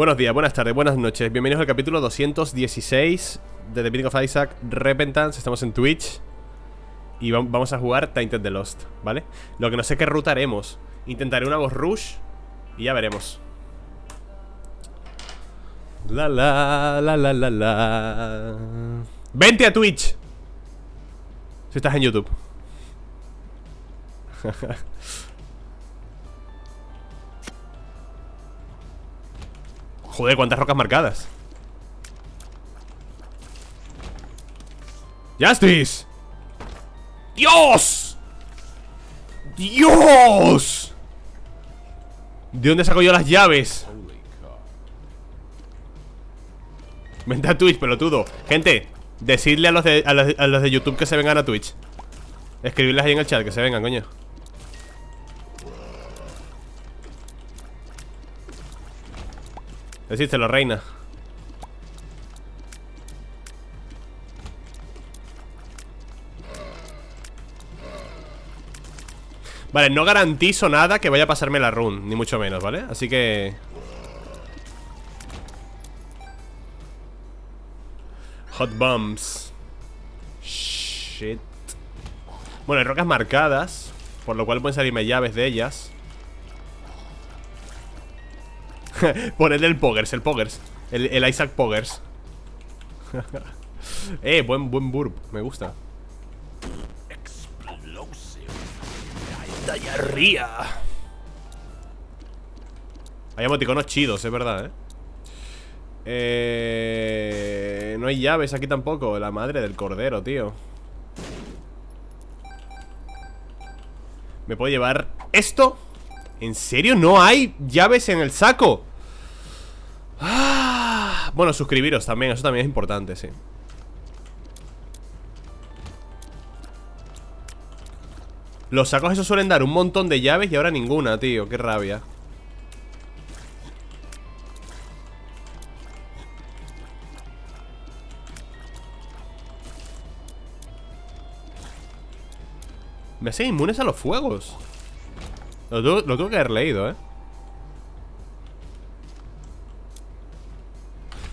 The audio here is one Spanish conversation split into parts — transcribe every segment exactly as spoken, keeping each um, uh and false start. Buenos días, buenas tardes, buenas noches. Bienvenidos al capítulo doscientos dieciséis de The Binding of Isaac Repentance. Estamos en Twitch y vamos a jugar Tainted the Lost, ¿vale? Lo que no sé qué ruta haremos. Intentaré una voz rush y ya veremos. La la la la la la. ¡Vente a Twitch! Si estás en YouTube. Joder, cuántas rocas marcadas. ¡Justice! ¡Dios! ¡Dios! ¿De dónde saco yo las llaves? Vente a Twitch, pelotudo. Gente, decidle a los de, a los, a los de YouTube que se vengan a Twitch. Escribirles ahí en el chat, que se vengan, coño. Decídelo, reina. Vale, no garantizo nada que vaya a pasarme la run, ni mucho menos, ¿vale? Así que... Hot bumps. Shit. Bueno, hay rocas marcadas, por lo cual pueden salirme llaves de ellas. Ponedle el Poggers, el Poggers El, el Isaac Poggers. Eh, buen, buen burp, me gusta. Diarrea. Hay emoticonos chidos, es verdad, ¿eh? Eh... No hay llaves aquí tampoco. La madre del cordero, tío. ¿Me puedo llevar esto? ¿En serio? ¿No hay llaves en el saco? Ah, bueno, suscribiros también. Eso también es importante, sí. Los sacos esos suelen dar un montón de llaves y ahora ninguna, tío. Qué rabia. Me hacen inmunes a los fuegos. Lo tuve, lo tuve que haber leído, ¿eh?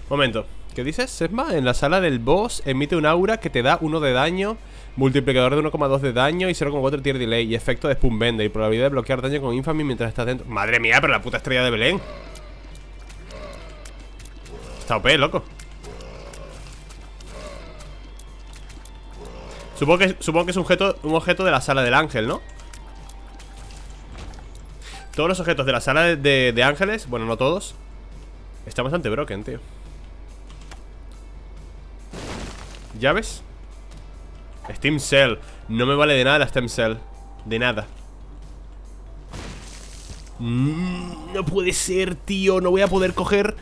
Momento. ¿Qué dices, Sesma? En la sala del boss emite un aura que te da uno de daño, multiplicador de uno coma dos de daño y cero coma cuatro tier delay y efecto de Spoon Bender y probabilidad de bloquear daño con Infamy mientras estás dentro. Madre mía, pero la puta estrella de Belén. Está O P, loco. Supongo que, supongo que es un objeto, un objeto de la sala del ángel, ¿no? Todos los objetos de la sala de, de, de ángeles, bueno, no todos, está bastante broken, tío. ¿Llaves? Steam Cell. No me vale de nada la Steam Cell. De nada. mm, No puede ser, tío. No voy a poder coger.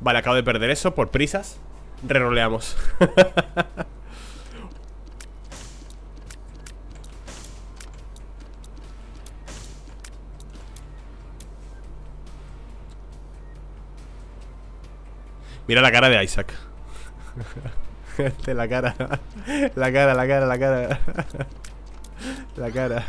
Vale, acabo de perder eso por prisas. Reroleamos. Mira la cara de Isaac. La cara. La cara, la cara, la cara. La cara.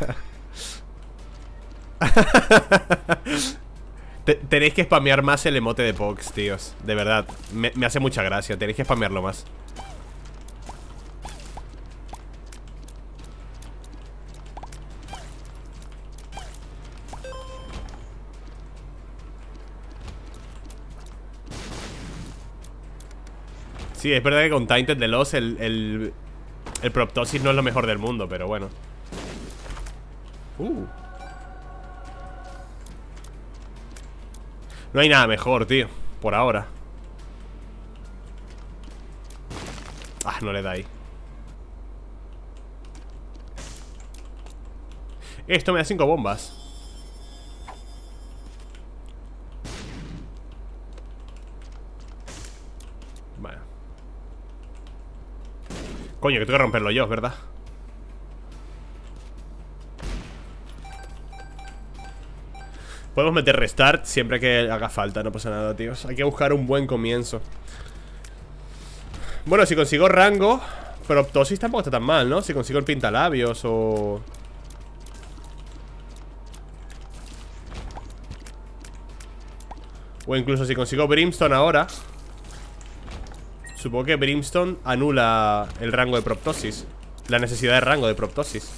Tenéis que spamear más el emote de Pogs, tíos. De verdad, me, me hace mucha gracia. Tenéis que spamearlo más. Sí, es verdad que con Tainted the Lost el, el, el Proptosis no es lo mejor del mundo, pero bueno. Uh. No hay nada mejor, tío, por ahora. Ah, no le da ahí. Esto me da cinco bombas. Coño, que tengo que romperlo yo, ¿verdad? Podemos meter restart siempre que haga falta. No pasa nada, tíos. Hay que buscar un buen comienzo. Bueno, si consigo rango, Proptosis tampoco está tan mal, ¿no? Si consigo el pintalabios o... O incluso si consigo Brimstone ahora, supongo que Brimstone anula el rango de Proptosis, la necesidad de rango de Proptosis.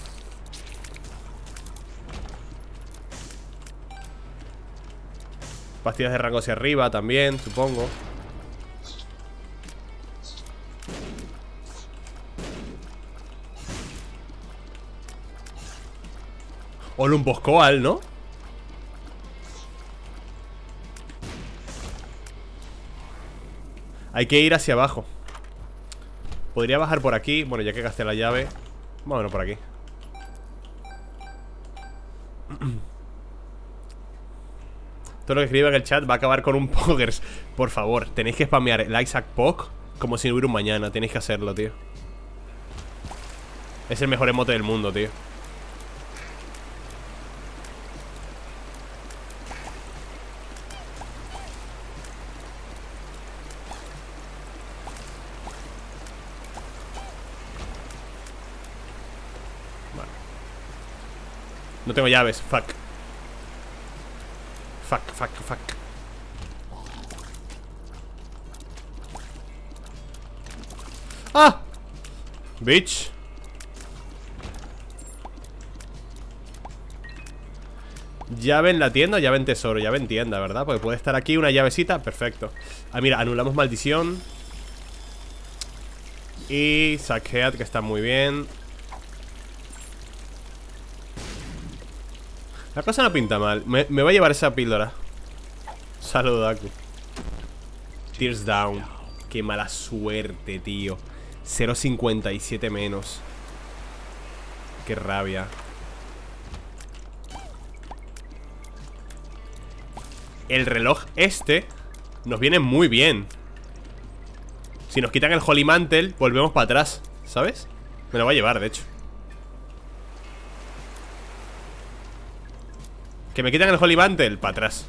Pastillas de rango hacia arriba también, supongo. O Lumbos Coal, ¿no? Hay que ir hacia abajo. Podría bajar por aquí. Bueno, ya que gasté la llave, vámonos por aquí. Todo lo que escriba en el chat va a acabar con un Poggers. Por favor, tenéis que spamear el Isaac Pog como si no hubiera un mañana. Tenéis que hacerlo, tío. Es el mejor emote del mundo, tío. No tengo llaves, fuck. Fuck, fuck, fuck. ¡Ah! Bitch. Llave en la tienda o llave en tesoro. Llave en tienda, ¿verdad? Porque puede estar aquí una llavecita, perfecto. Ah, mira, anulamos maldición. Y saquead, que está muy bien. La cosa no pinta mal. Me, me va a llevar esa píldora. Saludo, Aku. Tears down. Qué mala suerte, tío. cero coma cincuenta y siete menos. Qué rabia. El reloj este nos viene muy bien. Si nos quitan el Holy Mantle, volvemos para atrás, ¿sabes? Me lo va a llevar, de hecho. Que me quitan el Holy Mantle, para atrás.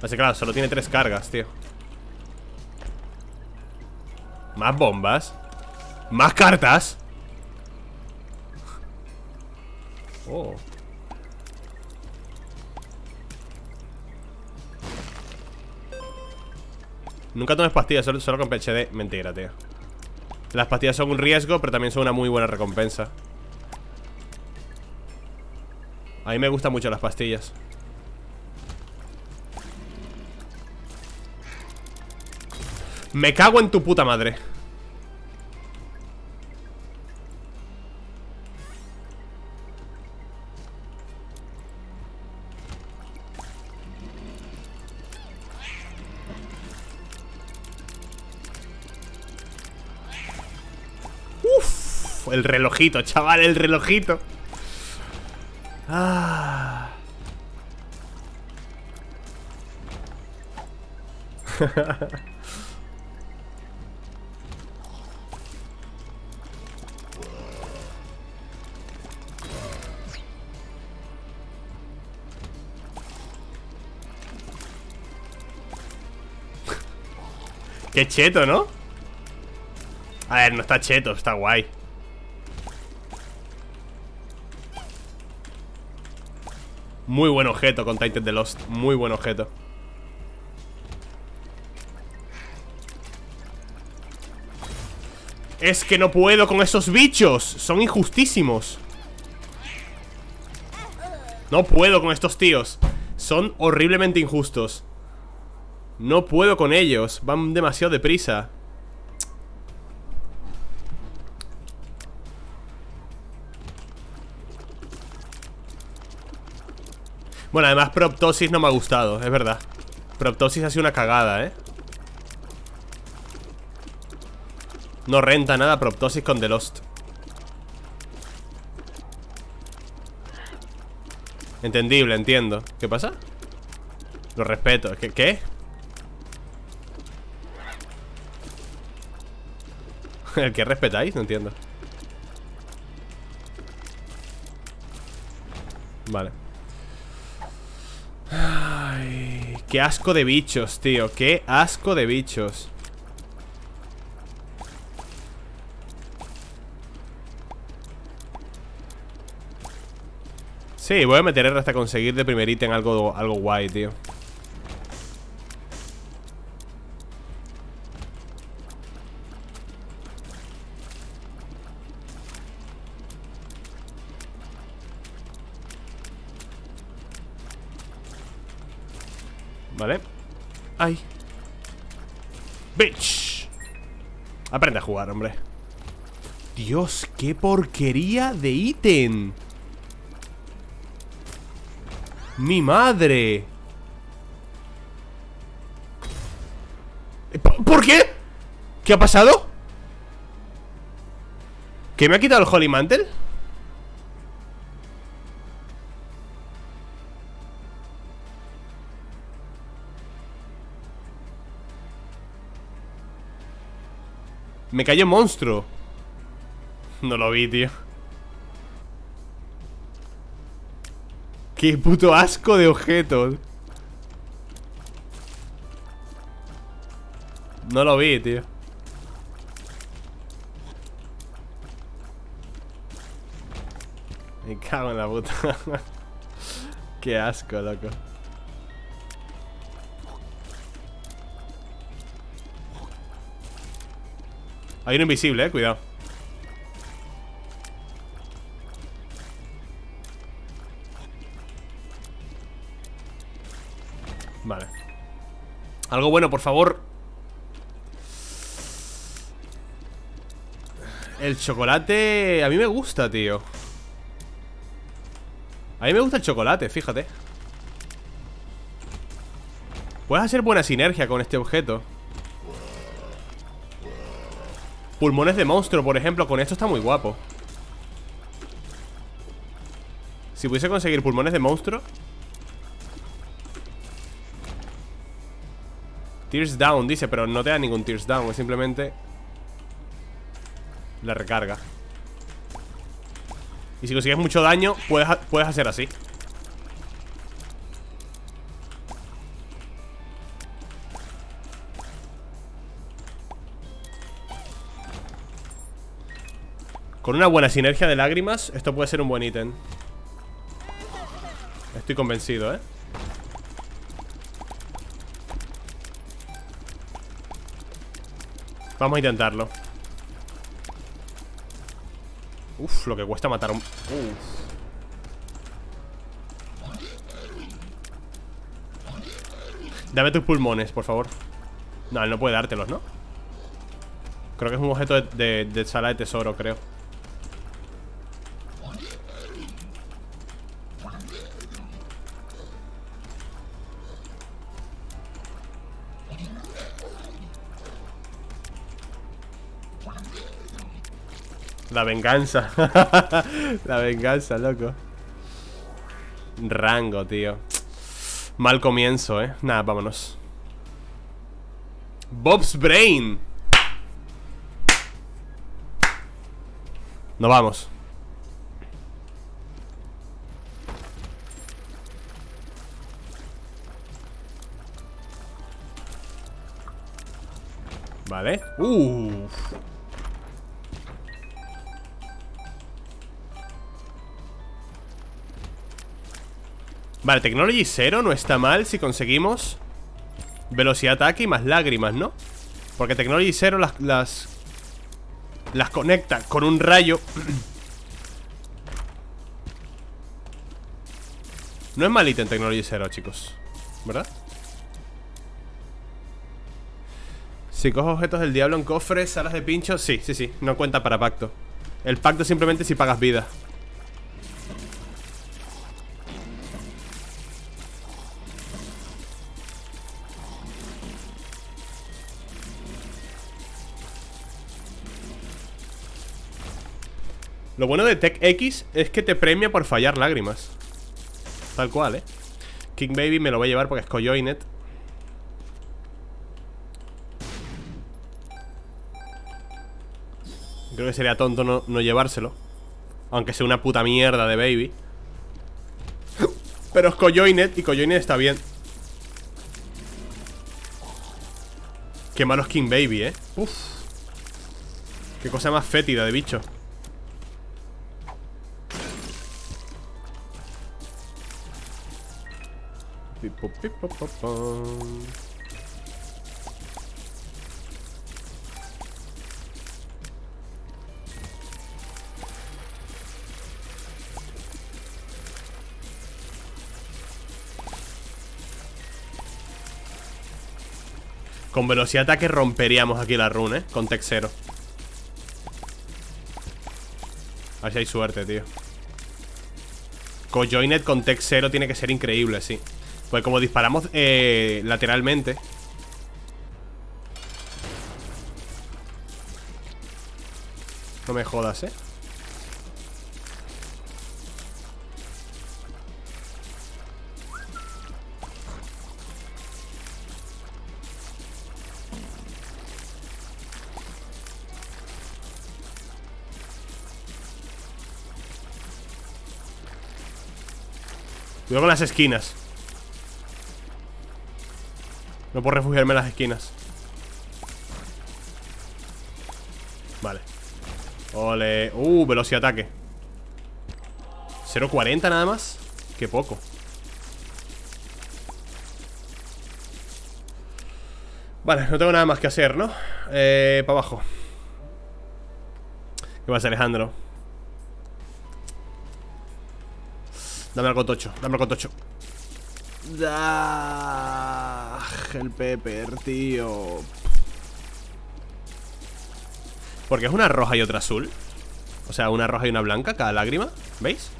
Así que claro, solo tiene tres cargas, tío. Más bombas. Más cartas. Oh. Nunca tomes pastillas, solo, solo con P H D. Mentira, tío. Las pastillas son un riesgo, pero también son una muy buena recompensa. A mí me gustan mucho las pastillas. Me cago en tu puta madre. Uff, el relojito, chaval, el relojito. Ah. Qué cheto, ¿no? A ver, no está cheto, está guay. Muy buen objeto con Tainted the Lost. Muy buen objeto. Es que no puedo con esos bichos. Son injustísimos. No puedo con estos tíos. Son horriblemente injustos. No puedo con ellos. Van demasiado deprisa. Bueno, además Proptosis no me ha gustado, es verdad. Proptosis ha sido una cagada, ¿eh? No renta nada Proptosis con The Lost. Entendible, entiendo. ¿Qué pasa? Lo respeto. ¿Qué? ¿Qué? ¿El que respetáis? No entiendo. Vale. Ay, qué asco de bichos, tío. Qué asco de bichos. Sí, voy a meter R hasta conseguir de primer ítem algo, algo guay, tío. Vale. ¡Ay! ¡Bitch! Aprende a jugar, hombre. Dios, qué porquería de ítem. ¡Mi madre! ¿Por qué? ¿Qué ha pasado? ¿Que me ha quitado el Holy Mantle? Me cayó un monstruo. No lo vi, tío. Qué puto asco de objetos. No lo vi, tío. Me cago en la puta. Qué asco, loco. Hay uno invisible, eh, cuidado. Vale. Algo bueno, por favor. El chocolate... A mí me gusta, tío. A mí me gusta el chocolate, fíjate. Puedes hacer buena sinergia con este objeto. Pulmones de monstruo, por ejemplo. Con esto está muy guapo. Si pudiese conseguir pulmones de monstruo. Tears down, dice. Pero no te da ningún tears down. Es simplemente... la recarga. Y si consigues mucho daño, puedes, puedes hacer así. Con una buena sinergia de lágrimas, esto puede ser un buen ítem. Estoy convencido, ¿eh? Vamos a intentarlo. Uf, lo que cuesta matar a un... Uf. Dame tus pulmones, por favor. No, él no puede dártelos, ¿no? Creo que es un objeto de, de, de sala de tesoro, creo. La venganza. La venganza, loco. Rango, tío. Mal comienzo, eh. Nada, vámonos. Bob's Brain. Nos vamos. Vale. Uff. Vale, Technology Zero no está mal si conseguimos velocidad de ataque y más lágrimas, ¿no? Porque Technology Zero las, las, las conecta con un rayo. No es malita en Technology Zero, chicos, ¿verdad? Si cojo objetos del diablo en cofres, salas de pincho. Sí, sí, sí, no cuenta para pacto. El pacto simplemente si pagas vida. Lo bueno de Tech X es que te premia por fallar lágrimas. Tal cual, eh. King Baby me lo voy a llevar porque es Coyoinet. Creo que sería tonto no, no llevárselo. Aunque sea una puta mierda de Baby. Pero es Coyoinet y Coyoinet está bien. Qué malo es King Baby, eh. Uff. Qué cosa más fétida de bicho. Con velocidad de ataque romperíamos aquí la rune, ¿eh? Con Tech Zero. A ver si hay suerte, tío. Coyoinet con Tech Zero tiene que ser increíble, sí. Pues como disparamos eh, lateralmente. No me jodas, ¿eh? Cuidado con las esquinas. No puedo refugiarme en las esquinas. Vale. Ole. Uh, velocidad de ataque cero cuarenta nada más. Qué poco. Vale, no tengo nada más que hacer, ¿no? Eh, para abajo. ¿Qué pasa, Alejandro? Dame algo tocho, dame algo tocho. Ah, el Pepper, tío. Porque es una roja y otra azul. O sea, una roja y una blanca cada lágrima. ¿Veis?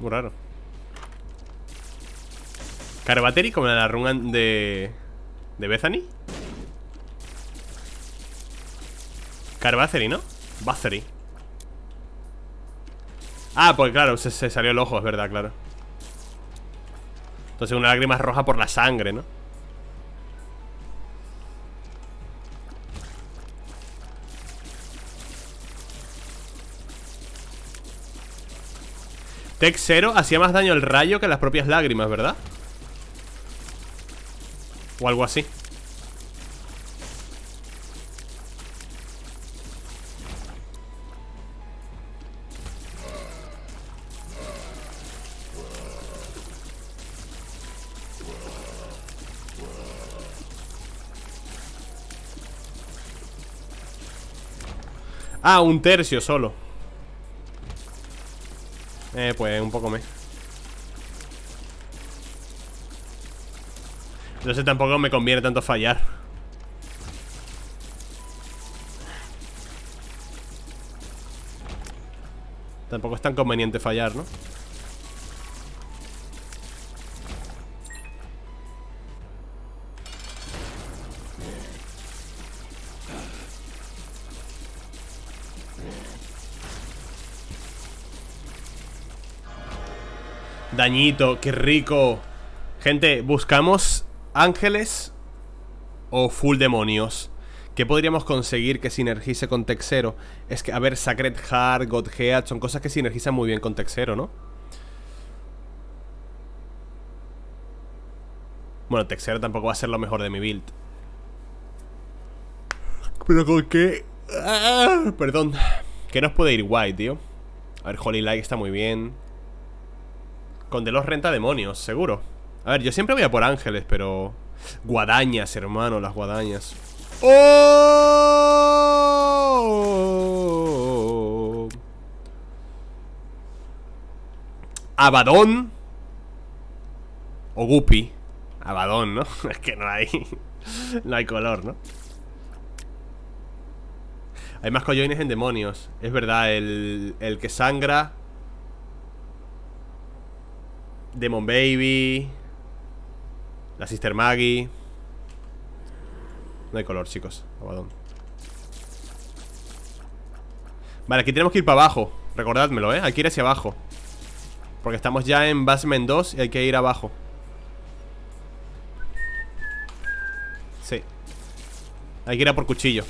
Muy raro. Carbateri como la rungan de... de Bethany. Carbateri, ¿no? Bathory. Ah, pues claro, se, se salió el ojo, es verdad, claro. Entonces una lágrima roja por la sangre, ¿no? Tech Zero hacía más daño el rayo que las propias lágrimas, ¿verdad? O algo así. Ah, un tercio solo. Eh, pues un poco me. Entonces tampoco me conviene tanto fallar. Tampoco es tan conveniente fallar, ¿no? Dañito, qué rico. Gente, buscamos ángeles o full demonios. ¿Qué podríamos conseguir que sinergice con Tech Zero? Es que, a ver, Sacred Heart, Godhead, son cosas que sinergizan muy bien con Tech Zero, ¿no? Bueno, Tech Zero tampoco va a ser lo mejor de mi build. ¿Pero con qué? ¡Ah! Perdón. ¿Qué nos puede ir guay, tío? A ver, Holy Light está muy bien. Con de los renta demonios, seguro. A ver, yo siempre voy a por ángeles, pero... Guadañas, hermano, las guadañas. ¡Oh! Abaddon o Guppy. Abaddon, ¿no? Es que no hay... No hay color, ¿no? Hay más coyoines en demonios. Es verdad, el, el que sangra... Demon Baby. La Sister Maggie. No hay color, chicos. Abaddon. Vale, aquí tenemos que ir para abajo. Recordádmelo, ¿eh? Hay que ir hacia abajo. Porque estamos ya en Basement dos y hay que ir abajo. Sí. Hay que ir a por cuchillo.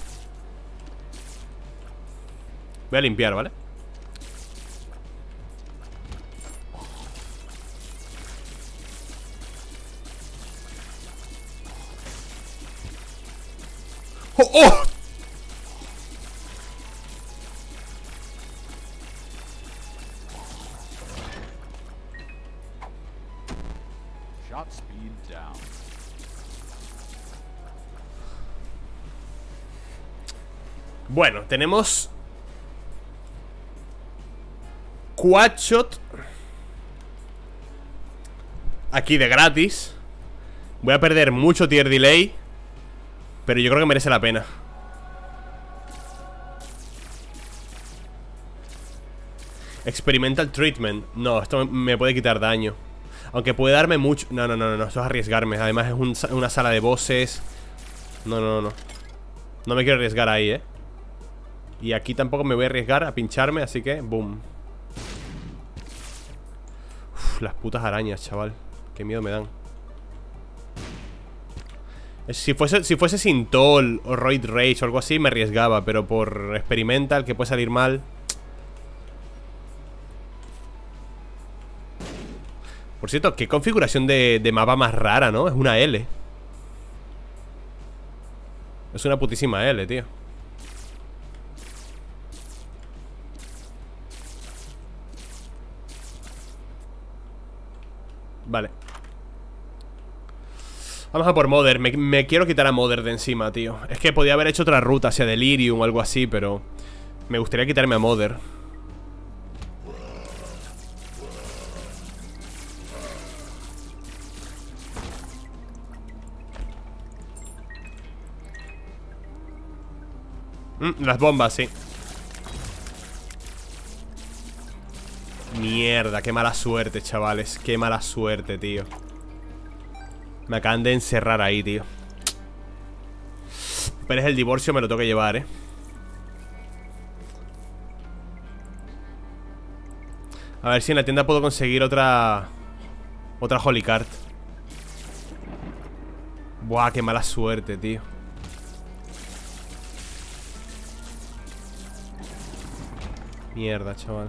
Voy a limpiar, ¿vale? ¡Oh! ¡Oh! Bueno, tenemos Quadshot. Aquí de gratis. Voy a perder mucho tier delay, pero yo creo que merece la pena. Experimental Treatment. No, esto me puede quitar daño, aunque puede darme mucho. No, no, no, no, eso es arriesgarme. Además es un, una sala de bosses. No, no, no. No me quiero arriesgar ahí, eh. Y aquí tampoco me voy a arriesgar a pincharme, así que boom. Uf, las putas arañas, chaval. Qué miedo me dan. Si fuese, si fuese Sintol o Roid Rage o algo así, me arriesgaba. Pero por Experimental, que puede salir mal. Por cierto, qué configuración de, de mapa más rara, ¿no? Es una L. Es una putísima L, tío. Vale. Vamos a por Mother. Me, me quiero quitar a Mother de encima, tío. Es que podía haber hecho otra ruta hacia Delirium o algo así, pero me gustaría quitarme a Mother. Mm, las bombas, sí. Mierda, qué mala suerte, chavales. Qué mala suerte, tío. Me acaban de encerrar ahí, tío. Pero es el divorcio, me lo tengo que llevar, eh. A ver si en la tienda puedo conseguir otra Otra Holy Card. Buah, qué mala suerte, tío. Mierda, chaval.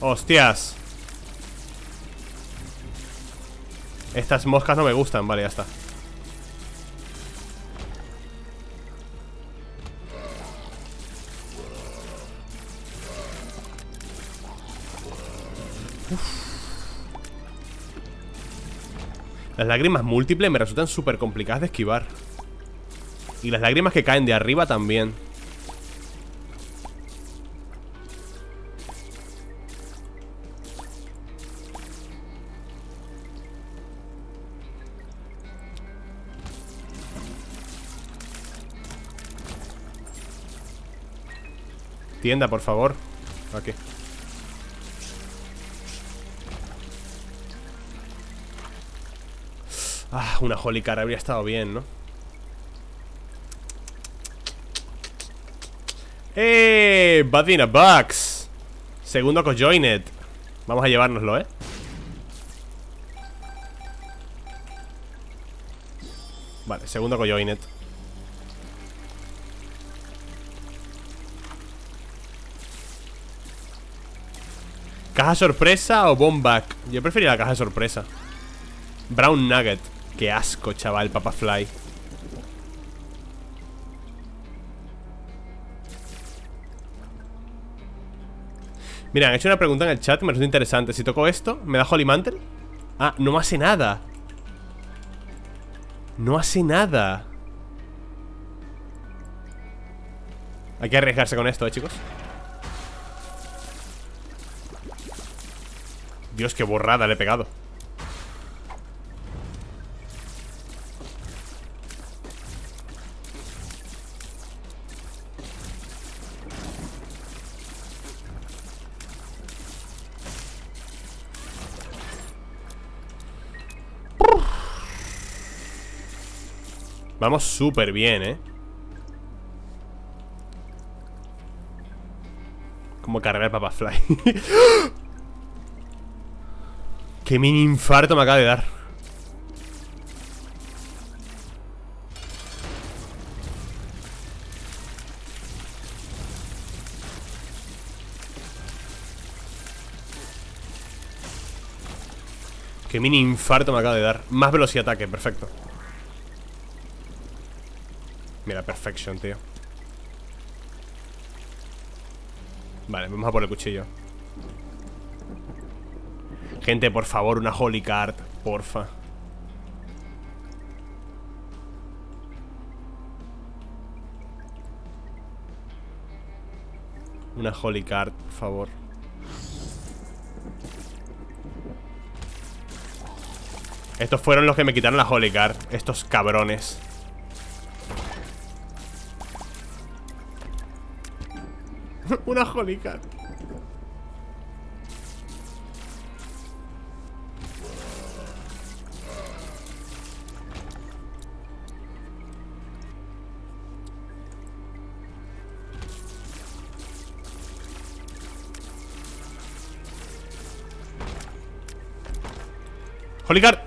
¡Hostias! Estas moscas no me gustan. Vale, ya está. Uf. Las lágrimas múltiples me resultan súper complicadas de esquivar. Y las lágrimas que caen de arriba también. Tienda, por favor. Aquí. Ah, una Holy Card habría estado bien, ¿no? ¡Eh! Badina Bugs. Segundo Coyoinet. Vamos a llevárnoslo, ¿eh? Vale, segundo Coyoinet. ¿Caja sorpresa o bomb back? Yo preferiría la caja sorpresa. Brown Nugget. Qué asco, chaval, Papa Fly. Mira, han hecho una pregunta en el chat, me resulta interesante. Si toco esto, ¿me da Holy Mantle? Ah, no hace nada. No hace nada. Hay que arriesgarse con esto, eh, chicos. Dios, qué borrada le he pegado. Vamos súper bien, eh. Como cargar el Papa Fly. Qué mini infarto me acaba de dar. Qué mini infarto me acaba de dar. Más velocidad de ataque, perfecto. Mira, perfection, tío. Vale, vamos a por el cuchillo. Gente, por favor, una Holy Card. Porfa. una Holy Card, por favor. Estos fueron los que me quitaron la Holy Card. Estos cabrones. Una Holy Card. Holy Card.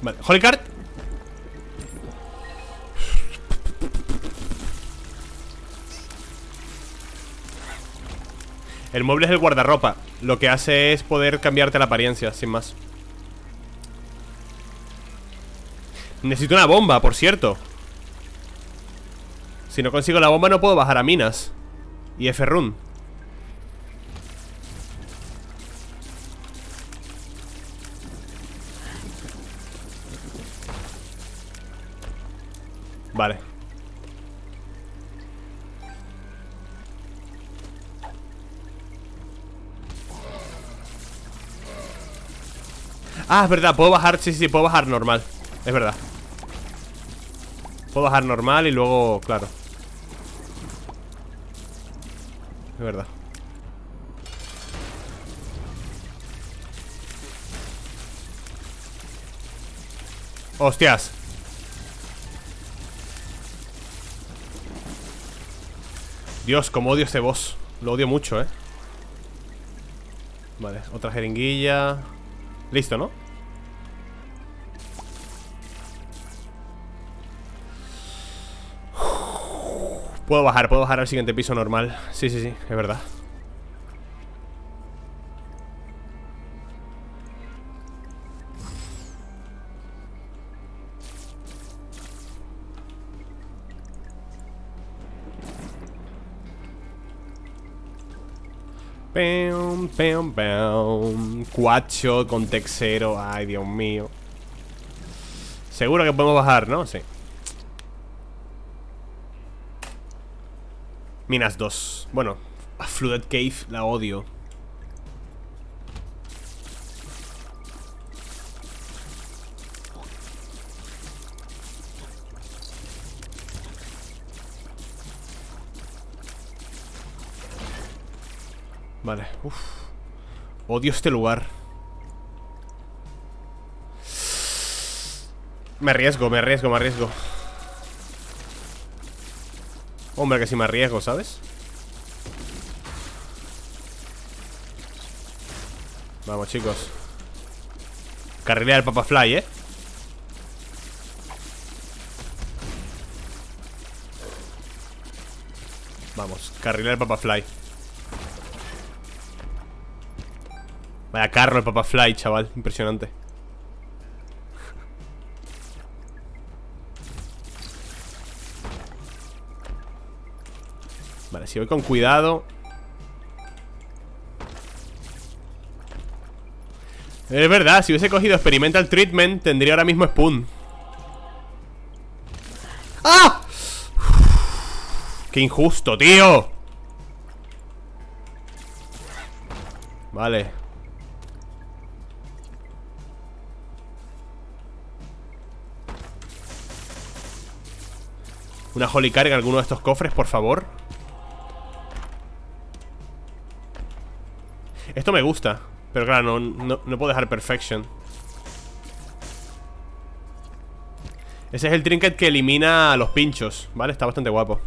Vale, Holy Card. El mueble es el guardarropa. Lo que hace es poder cambiarte la apariencia, sin más. Necesito una bomba, por cierto. Si no consigo la bomba no puedo bajar a minas. Y F-Run. Vale. Ah, es verdad, puedo bajar, sí, sí, puedo bajar normal. Es verdad. Puedo bajar normal y luego, claro. Es verdad. Hostias. Dios, como odio este boss. Lo odio mucho, eh. Vale, otra jeringuilla. Listo, ¿no? Puedo bajar, puedo bajar al siguiente piso normal. Sí, sí, sí, es verdad. Pam, pam, pam. Cuacho con texero. Ay, Dios mío. Seguro que podemos bajar, ¿no? Sí. Minas dos. Bueno, a Flooded Cave la odio. Vale, uff. Odio este lugar. Me arriesgo, me arriesgo, me arriesgo. Hombre, que si me arriesgo, ¿sabes? Vamos, chicos. Carrilea el Papa Fly, ¿eh? Vamos, carrilea el Papa Fly. Vaya carro el Papa Fly, chaval. Impresionante. Vale, si voy con cuidado. Es verdad, si hubiese cogido Experimental Treatment tendría ahora mismo Spoon. ¡Ah! Uf, ¡qué injusto, tío! Vale. Una Holy Card en alguno de estos cofres, por favor. Esto me gusta, pero claro, no, no, no puedo dejar Perfection. Ese es el trinket que elimina a los pinchos, ¿vale? Está bastante guapo.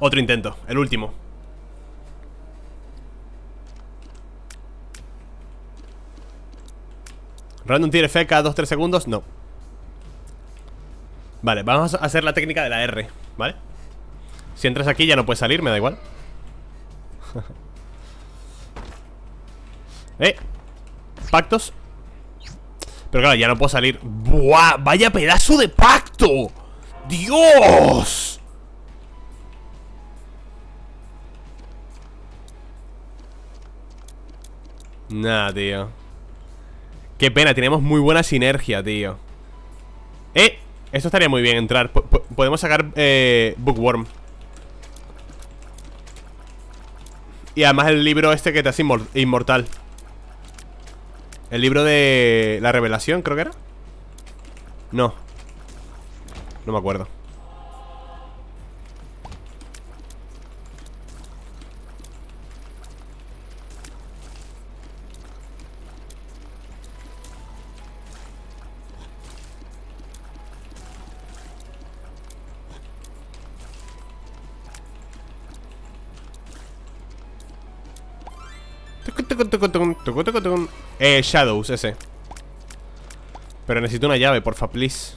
Otro intento, el último. Random tier F cada dos tres segundos, no. Vale, vamos a hacer la técnica de la R, ¿vale? Si entras aquí ya no puedes salir, me da igual. Eh, pactos. Pero claro, ya no puedo salir. ¡Buah! ¡Vaya pedazo de pacto! ¡Dios! Nah, tío. Qué pena, tenemos muy buena sinergia, tío. Eh, esto estaría muy bien entrar. P- p- podemos sacar eh, Bookworm. Y además el libro este que te hace inmor- inmortal. El libro de la revelación, creo que era. No. No me acuerdo. Eh, Shadows, ese. Pero necesito una llave, porfa, please.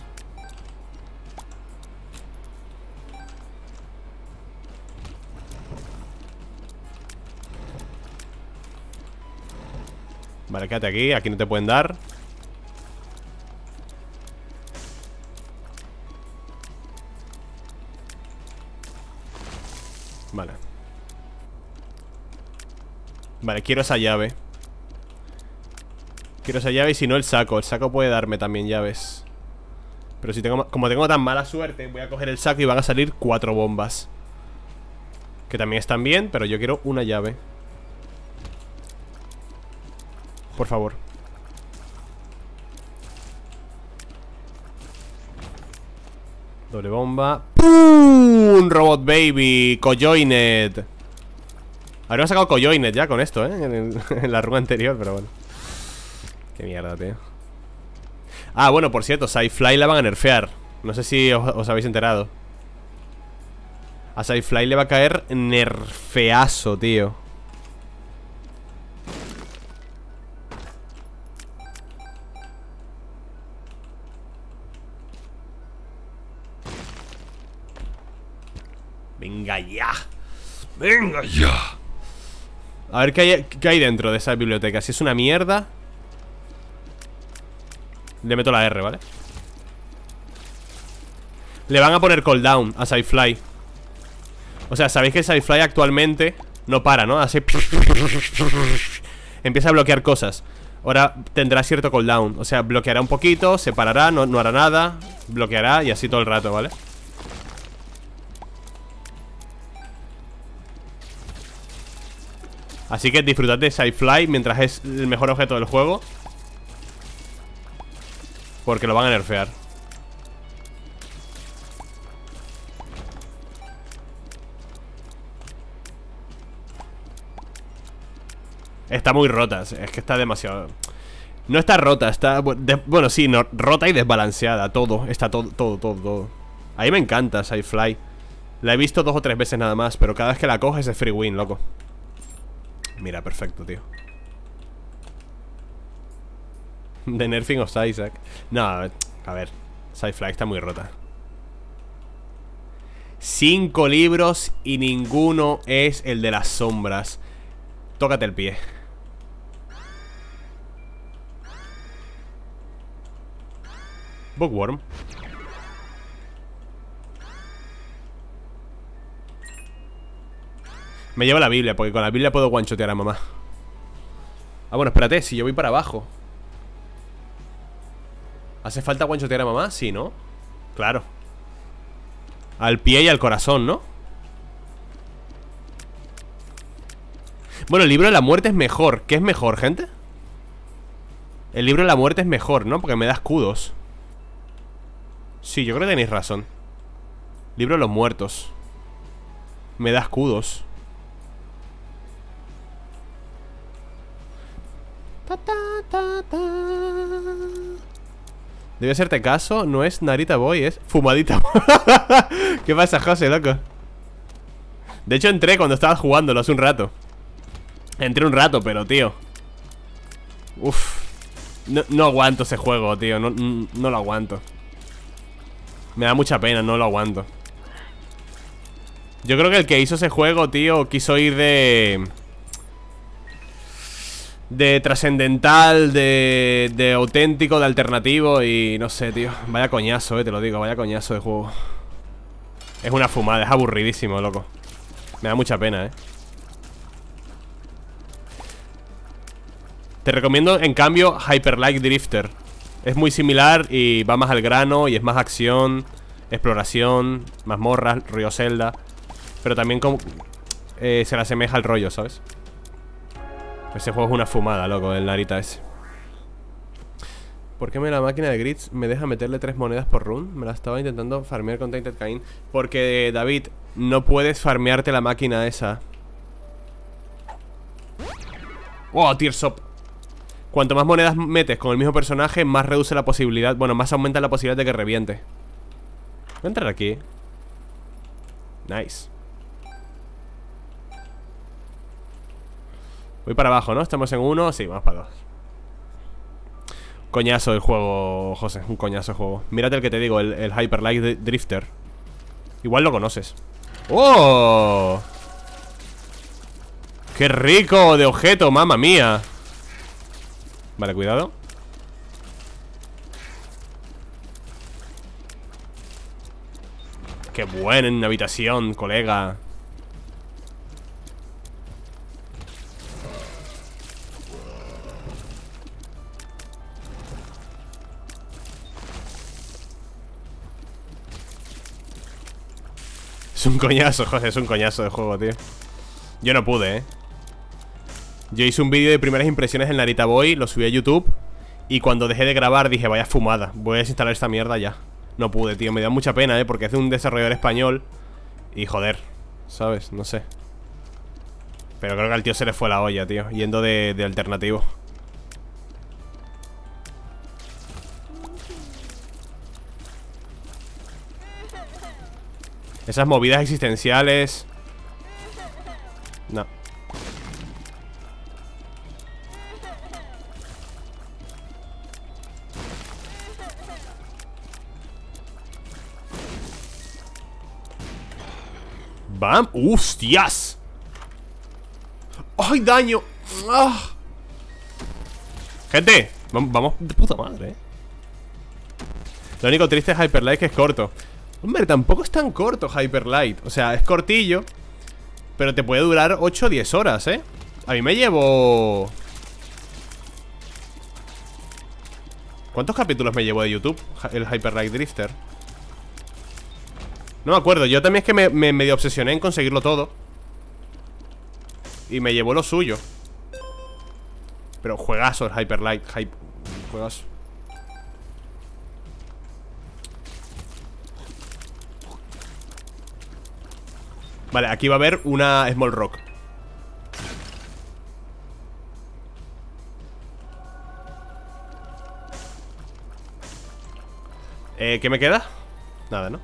Vale, quédate aquí, aquí no te pueden dar. Vale. Vale, quiero esa llave. Quiero esa llave y si no el saco. El saco puede darme también llaves. Pero si tengo, como tengo tan mala suerte, voy a coger el saco y van a salir cuatro bombas. Que también están bien, pero yo quiero una llave. Por favor. Doble bomba. ¡Pum! Robot Baby. Coyoinet. Habríamos sacado Coyoinet ya con esto, ¿eh? En, el, en la runa anterior, pero bueno. Qué mierda, tío. Ah, bueno, por cierto, Sidefly la van a nerfear. No sé si os, os habéis enterado. A Sidefly le va a caer nerfeazo, tío. Venga ya. Venga ya. A ver, ¿qué hay, qué hay dentro de esa biblioteca? Si es una mierda... Le meto la R, ¿vale? Le van a poner cooldown a Sidefly. O sea, sabéis que Sidefly actualmente no para, ¿no? Hace... Empieza a bloquear cosas. Ahora tendrá cierto cooldown. O sea, bloqueará un poquito, se parará, no, no hará nada. Bloqueará y así todo el rato, ¿vale? Así que disfrutad de Sidefly mientras es el mejor objeto del juego. Porque lo van a nerfear. Está muy rota. Es que está demasiado... No está rota, está... Bueno, sí, no, rota y desbalanceada. Todo, está todo, todo, todo, todo. A mí me encanta Sidefly. La he visto dos o tres veces nada más. Pero cada vez que la coges es free win, loco. Mira, perfecto, tío. De nerfing of Isaac. No, a ver, Sidefly está muy rota. Cinco libros y ninguno es el de las sombras. Tócate el pie. Bookworm. Me llevo la Biblia, porque con la Biblia puedo one-shotear a mamá. Ah, bueno, espérate, si yo voy para abajo. ¿Hace falta guanchotear a mamá? Sí, ¿no? Claro. Al pie y al corazón, ¿no? Bueno, el libro de la muerte es mejor. ¿Qué es mejor, gente? El libro de la muerte es mejor, ¿no? Porque me da escudos. Sí, yo creo que tenéis razón. Libro de los muertos. Me da escudos. Ta, ta, ta, ta. Debe hacerte caso, no es Narita Boy, es Fumadita. ¿Qué pasa, José, loco? De hecho entré cuando estabas jugándolo hace un rato. Entré un rato, pero tío. Uff. No, no aguanto ese juego, tío. No, no lo aguanto. Me da mucha pena, no lo aguanto. Yo creo que el que hizo ese juego, tío, quiso ir de... De trascendental, de, de auténtico, de alternativo. Y no sé, tío. Vaya coñazo, eh, te lo digo. Vaya coñazo de juego. Es una fumada, es aburridísimo, loco. Me da mucha pena, eh. Te recomiendo, en cambio, Hyper Light Drifter. Es muy similar y va más al grano. Y es más acción, exploración, mazmorras, río Zelda. Pero también como, eh, se le asemeja al rollo, ¿sabes? Ese juego es una fumada, loco, el Narita ese. ¿Por qué me la máquina de grids me deja meterle tres monedas por run? Me la estaba intentando farmear con Tainted Cain. Porque, David, no puedes farmearte la máquina esa. Wow, Tears Up. Cuanto más monedas metes con el mismo personaje, más reduce la posibilidad, bueno, más aumenta la posibilidad de que reviente. Voy a entrar aquí. Nice. Voy para abajo, ¿no? Estamos en uno, sí, vamos para dos. Coñazo el juego, José, un coñazo el juego. Mírate el que te digo, el, el Hyper Light Drifter. Igual lo conoces. ¡Oh! ¡Qué rico de objeto, mamma mía! Vale, cuidado. ¡Qué bueno en una habitación, colega! Es un coñazo, José, es un coñazo de juego, tío. Yo no pude, eh. Yo hice un vídeo de primeras impresiones del Narita Boy, lo subí a YouTube. Y cuando dejé de grabar dije, vaya fumada, voy a desinstalar esta mierda ya. No pude, tío, me da mucha pena, eh, porque es de un desarrollador español. Y joder, ¿sabes? No sé. Pero creo que al tío se le fue la olla, tío, yendo de, de alternativo. Esas movidas existenciales. No. ¡Bam! ¡Hostias! ¡Ay, daño! ¡Ah! Gente, vamos de puta madre, ¿eh? Lo único triste es Hyper Light, que es corto. Hombre, tampoco es tan corto Hyper Light. O sea, es cortillo, pero te puede durar ocho o diez horas, ¿eh? A mí me llevo... ¿Cuántos capítulos me llevo de YouTube? El Hyper Light Drifter. No me acuerdo, yo también es que me, me medio obsesioné en conseguirlo todo. Y me llevó lo suyo. Pero juegazo el Hyper Light. Hype, juegazo. Vale, aquí va a haber una Small Rock. Eh, ¿qué me queda? Nada, ¿no?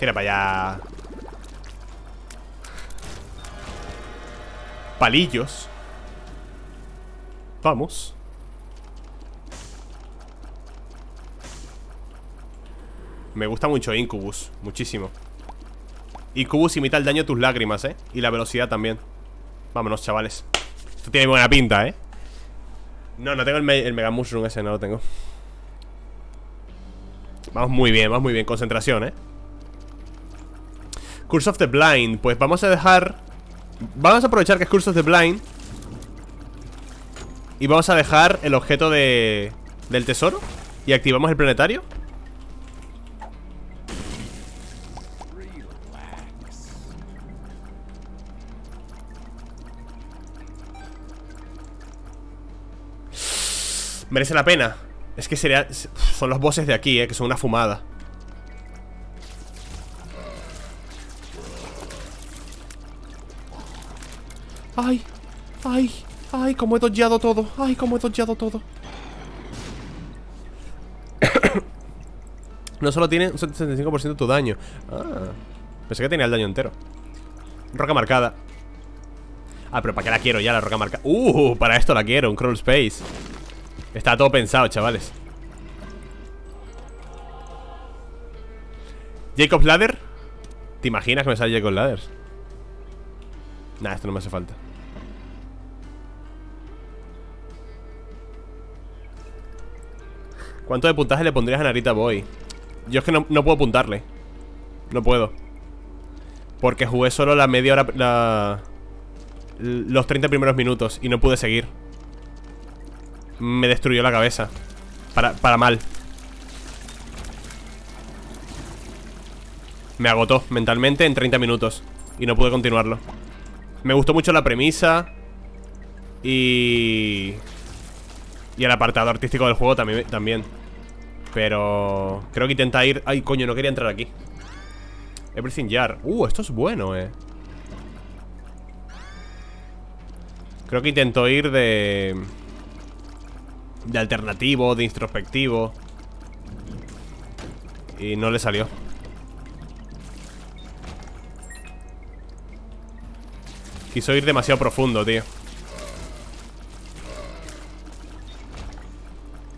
Tira para allá. Palillos. Vamos. Me gusta mucho Incubus, muchísimo. Incubus imita el daño de tus lágrimas, eh. Y la velocidad también. Vámonos, chavales. Esto tiene buena pinta, eh. No, no tengo el, me el Mega Mushroom ese, no lo tengo. Vamos muy bien, vamos muy bien. Concentración, eh. Curse of the Blind, pues vamos a dejar. Vamos a aprovechar que es Curse of the Blind. Y vamos a dejar el objeto de... del tesoro. Y activamos el planetario. Merece la pena. Es que sería... Son los bosses de aquí, eh, que son una fumada. Ay, ay, ay, como he dodgeado todo. Ay, como he dodgeado todo. No solo tiene un setenta y cinco por ciento de tu daño. Ah, pensé que tenía el daño entero. Roca marcada. Ah, pero ¿para qué la quiero ya la roca marcada? Uh, para esto la quiero, un crawl space. Está todo pensado, chavales. Jacob's Ladder. ¿Te imaginas que me sale Jacob's Ladder? Nah, esto no me hace falta. ¿Cuánto de puntaje le pondrías a Narita Boy? Yo es que no, no puedo apuntarle. No puedo. Porque jugué solo la media hora, la, los treinta primeros minutos y no pude seguir. Me destruyó la cabeza. Para, para mal. Me agotó mentalmente en treinta minutos y no pude continuarlo. Me gustó mucho la premisa y... y el apartado artístico del juego también, también. Pero... creo que intenta ir... ay, coño, no quería entrar aquí. Everything Jar. Uh, esto es bueno, eh. Creo que intentó ir de... de alternativo, de introspectivo. Y no le salió. Quiso ir demasiado profundo, tío.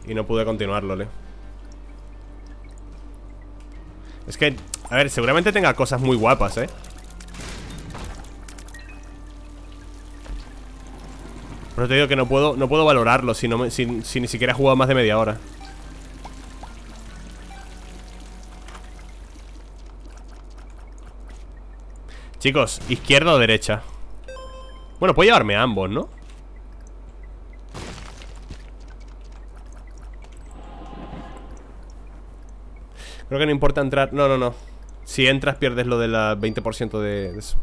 Y no pude continuarlo, ¿eh? Es que, a ver, seguramente tenga cosas muy guapas, ¿eh? Por eso te digo que no puedo, no puedo valorarlo si, no me, si, si ni siquiera he jugado más de media hora. Chicos, ¿izquierda o derecha? Bueno, puedo llevarme a ambos, ¿no? Creo que no importa entrar. No, no, no. Si entras pierdes lo del veinte por ciento de, de eso.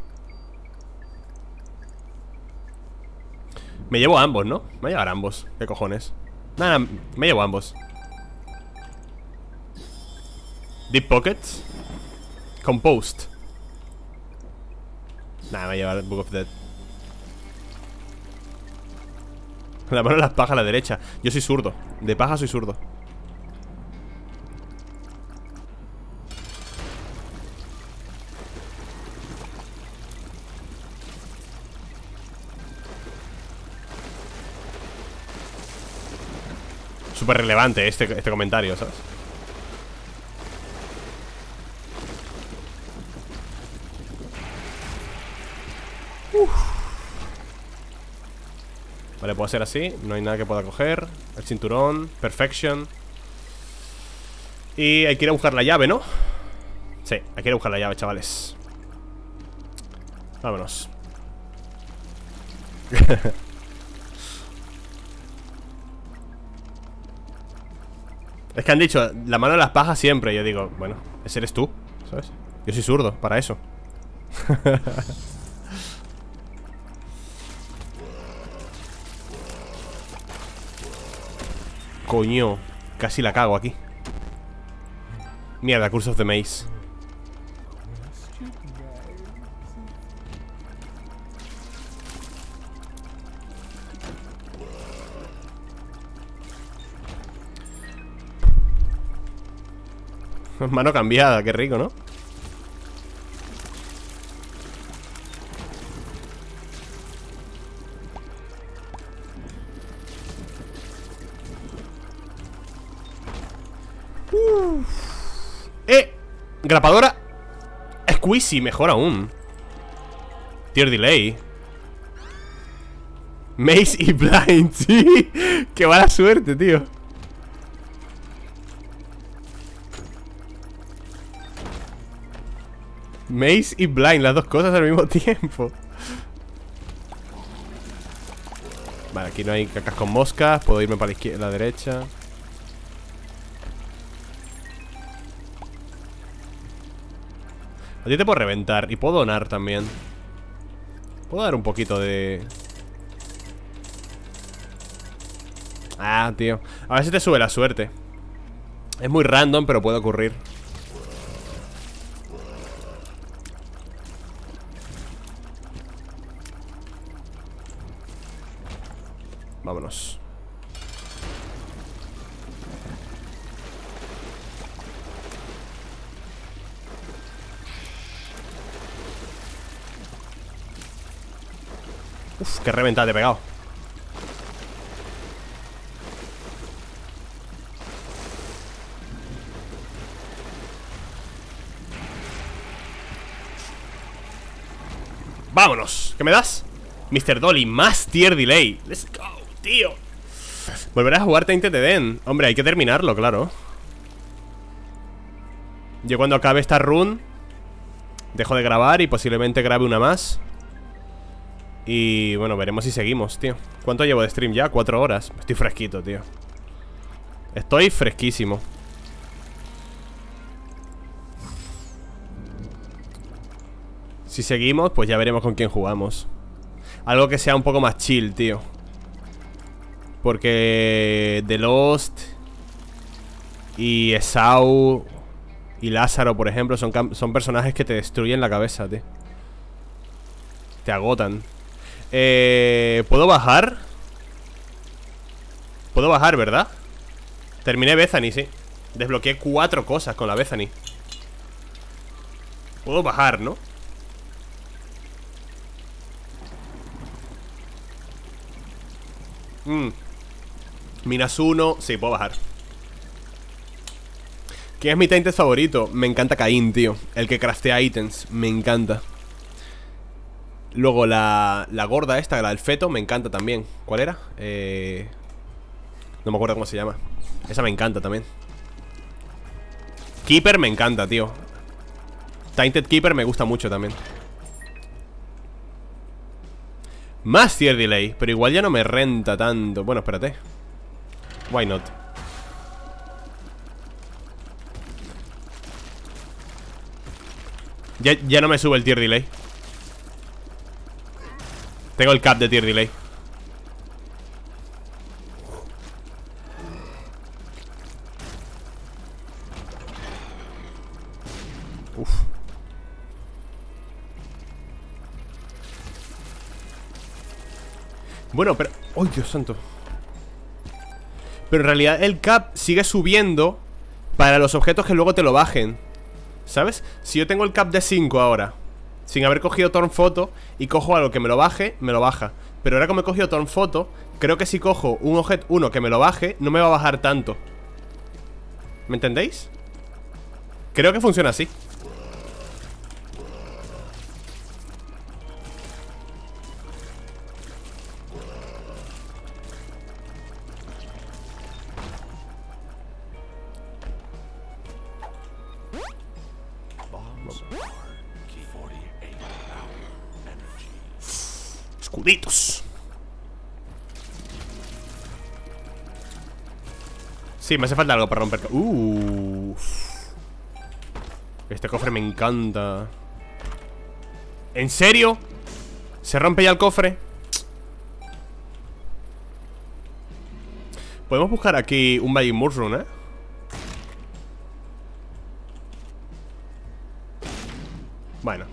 Me llevo a ambos, ¿no? Me voy a llevar a ambos. ¿Qué cojones? Nada, nah, me llevo a ambos. Deep Pockets. Compost. Nada, me voy a llevar Book of Dead. La mano en las pajas a la derecha. Yo soy zurdo. De paja soy zurdo. Súper relevante este, este comentario, ¿sabes? Uf. Vale, puedo hacer así. No hay nada que pueda coger. El cinturón, perfection. Y hay que ir a buscar la llave, ¿no? Sí, hay que ir a buscar la llave, chavales. Vámonos. Es que han dicho, la mano en las pajas siempre. Yo digo, bueno, ese eres tú, ¿sabes? Yo soy zurdo, para eso. Coño, casi la cago aquí. Mierda, Curse of the Maze. Mano cambiada, qué rico, ¿no? Uf. ¡Eh! Grapadora. Squeezy, mejor aún. Tier Delay. Maze y Blind, sí. ¡Qué mala suerte, tío! Maze y Blind, las dos cosas al mismo tiempo. Vale, aquí no hay cacas con moscas. Puedo irme para la izquierda, la derecha. A ti te puedo reventar. Y puedo donar también. Puedo dar un poquito de... ah, tío. A veces te sube la suerte. Es muy random, pero puede ocurrir. Vámonos. Uf, qué reventada te he pegado. Vámonos. ¿Qué me das? mister Dolly, más tier delay. Let's go, tío. Volverás a jugar Tainted Eden. Hombre, hay que terminarlo, claro. Yo cuando acabe esta run dejo de grabar y posiblemente grabe una más. Y bueno, veremos si seguimos, tío. ¿Cuánto llevo de stream ya? Cuatro horas. Estoy fresquito, tío. Estoy fresquísimo. Si seguimos, pues ya veremos con quién jugamos. Algo que sea un poco más chill, tío. Porque The Lost y Esau y Lázaro, por ejemplo, son, son personajes que te destruyen la cabeza, tío. Te agotan. eh, ¿Puedo bajar? ¿Puedo bajar, verdad? Terminé Bethany, sí. Desbloqueé cuatro cosas con la Bethany. Puedo bajar, ¿no? Mm. Minas uno. Sí, puedo bajar. ¿Quién es mi Tainted favorito? Me encanta Caín, tío. El que craftea ítems, me encanta. Luego la, la gorda esta, la del feto, me encanta también. ¿Cuál era? Eh, no me acuerdo cómo se llama. Esa me encanta también. Keeper me encanta, tío. Tainted Keeper me gusta mucho también. Más tier delay, pero igual ya no me renta tanto. Bueno, espérate. Why not? Ya, ya no me sube el tier delay. Tengo el cap de tier delay. Uf. Bueno, pero... ¡Ay, Dios santo! Pero en realidad el cap sigue subiendo para los objetos que luego te lo bajen, ¿sabes? Si yo tengo el cap de cinco ahora, sin haber cogido Torn Photo, y cojo algo que me lo baje, me lo baja. Pero ahora como he cogido Torn Photo, creo que si cojo un objeto, uno que me lo baje, no me va a bajar tanto. ¿Me entendéis? Creo que funciona así. Sí, me hace falta algo para romper. Uff. Este cofre me encanta. ¿En serio? ¿Se rompe ya el cofre? Podemos buscar aquí un Magic Mushroom, ¿eh? Bueno.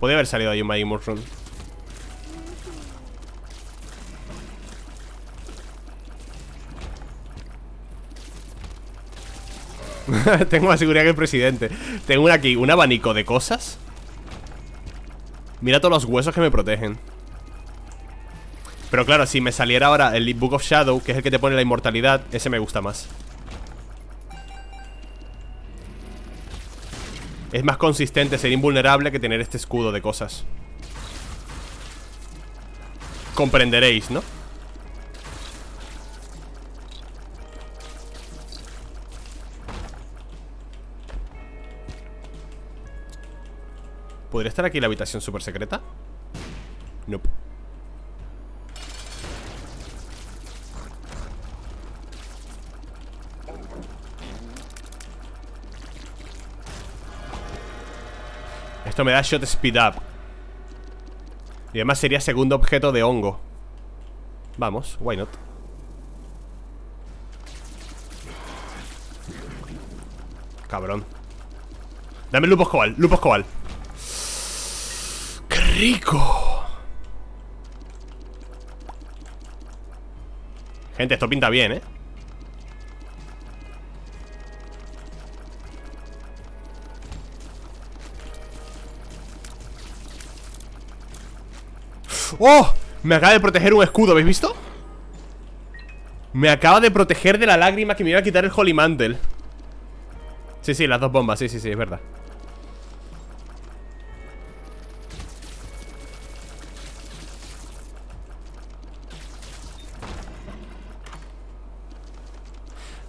Podría haber salido ahí un Magic Mushroom. Tengo más seguridad que el presidente. Tengo aquí un abanico de cosas. Mira todos los huesos que me protegen. Pero claro, si me saliera ahora el Book of Shadow, que es el que te pone la inmortalidad, ese me gusta más. Es más consistente ser invulnerable que tener este escudo de cosas. Comprenderéis, ¿no? ¿Podría estar aquí la habitación súper secreta? No. Nope. Esto me da shot speed up. Y además sería segundo objeto de hongo. Vamos, why not. Cabrón. Dame lupos cobal, lupos cobal. ¡Qué rico! Gente, esto pinta bien, ¿eh? ¡Oh! Me acaba de proteger un escudo, ¿habéis visto? Me acaba de proteger de la lágrima que me iba a quitar el Holy Mantle. Sí, sí, las dos bombas, sí, sí, sí, es verdad.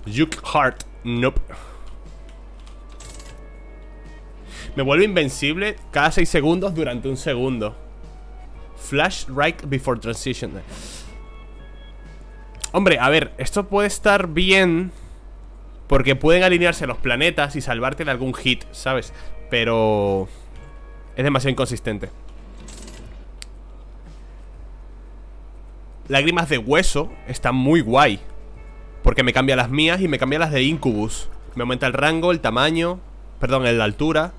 Juke Heart, nope. Me vuelvo invencible cada seis segundos durante un segundo. Flash right before transition. Hombre, a ver, esto puede estar bien porque pueden alinearse los planetas y salvarte de algún hit, ¿sabes? Pero es demasiado inconsistente. Lágrimas de hueso están muy guay porque me cambia las mías y me cambia las de Incubus. Me aumenta el rango, el tamaño. Perdón, la altura.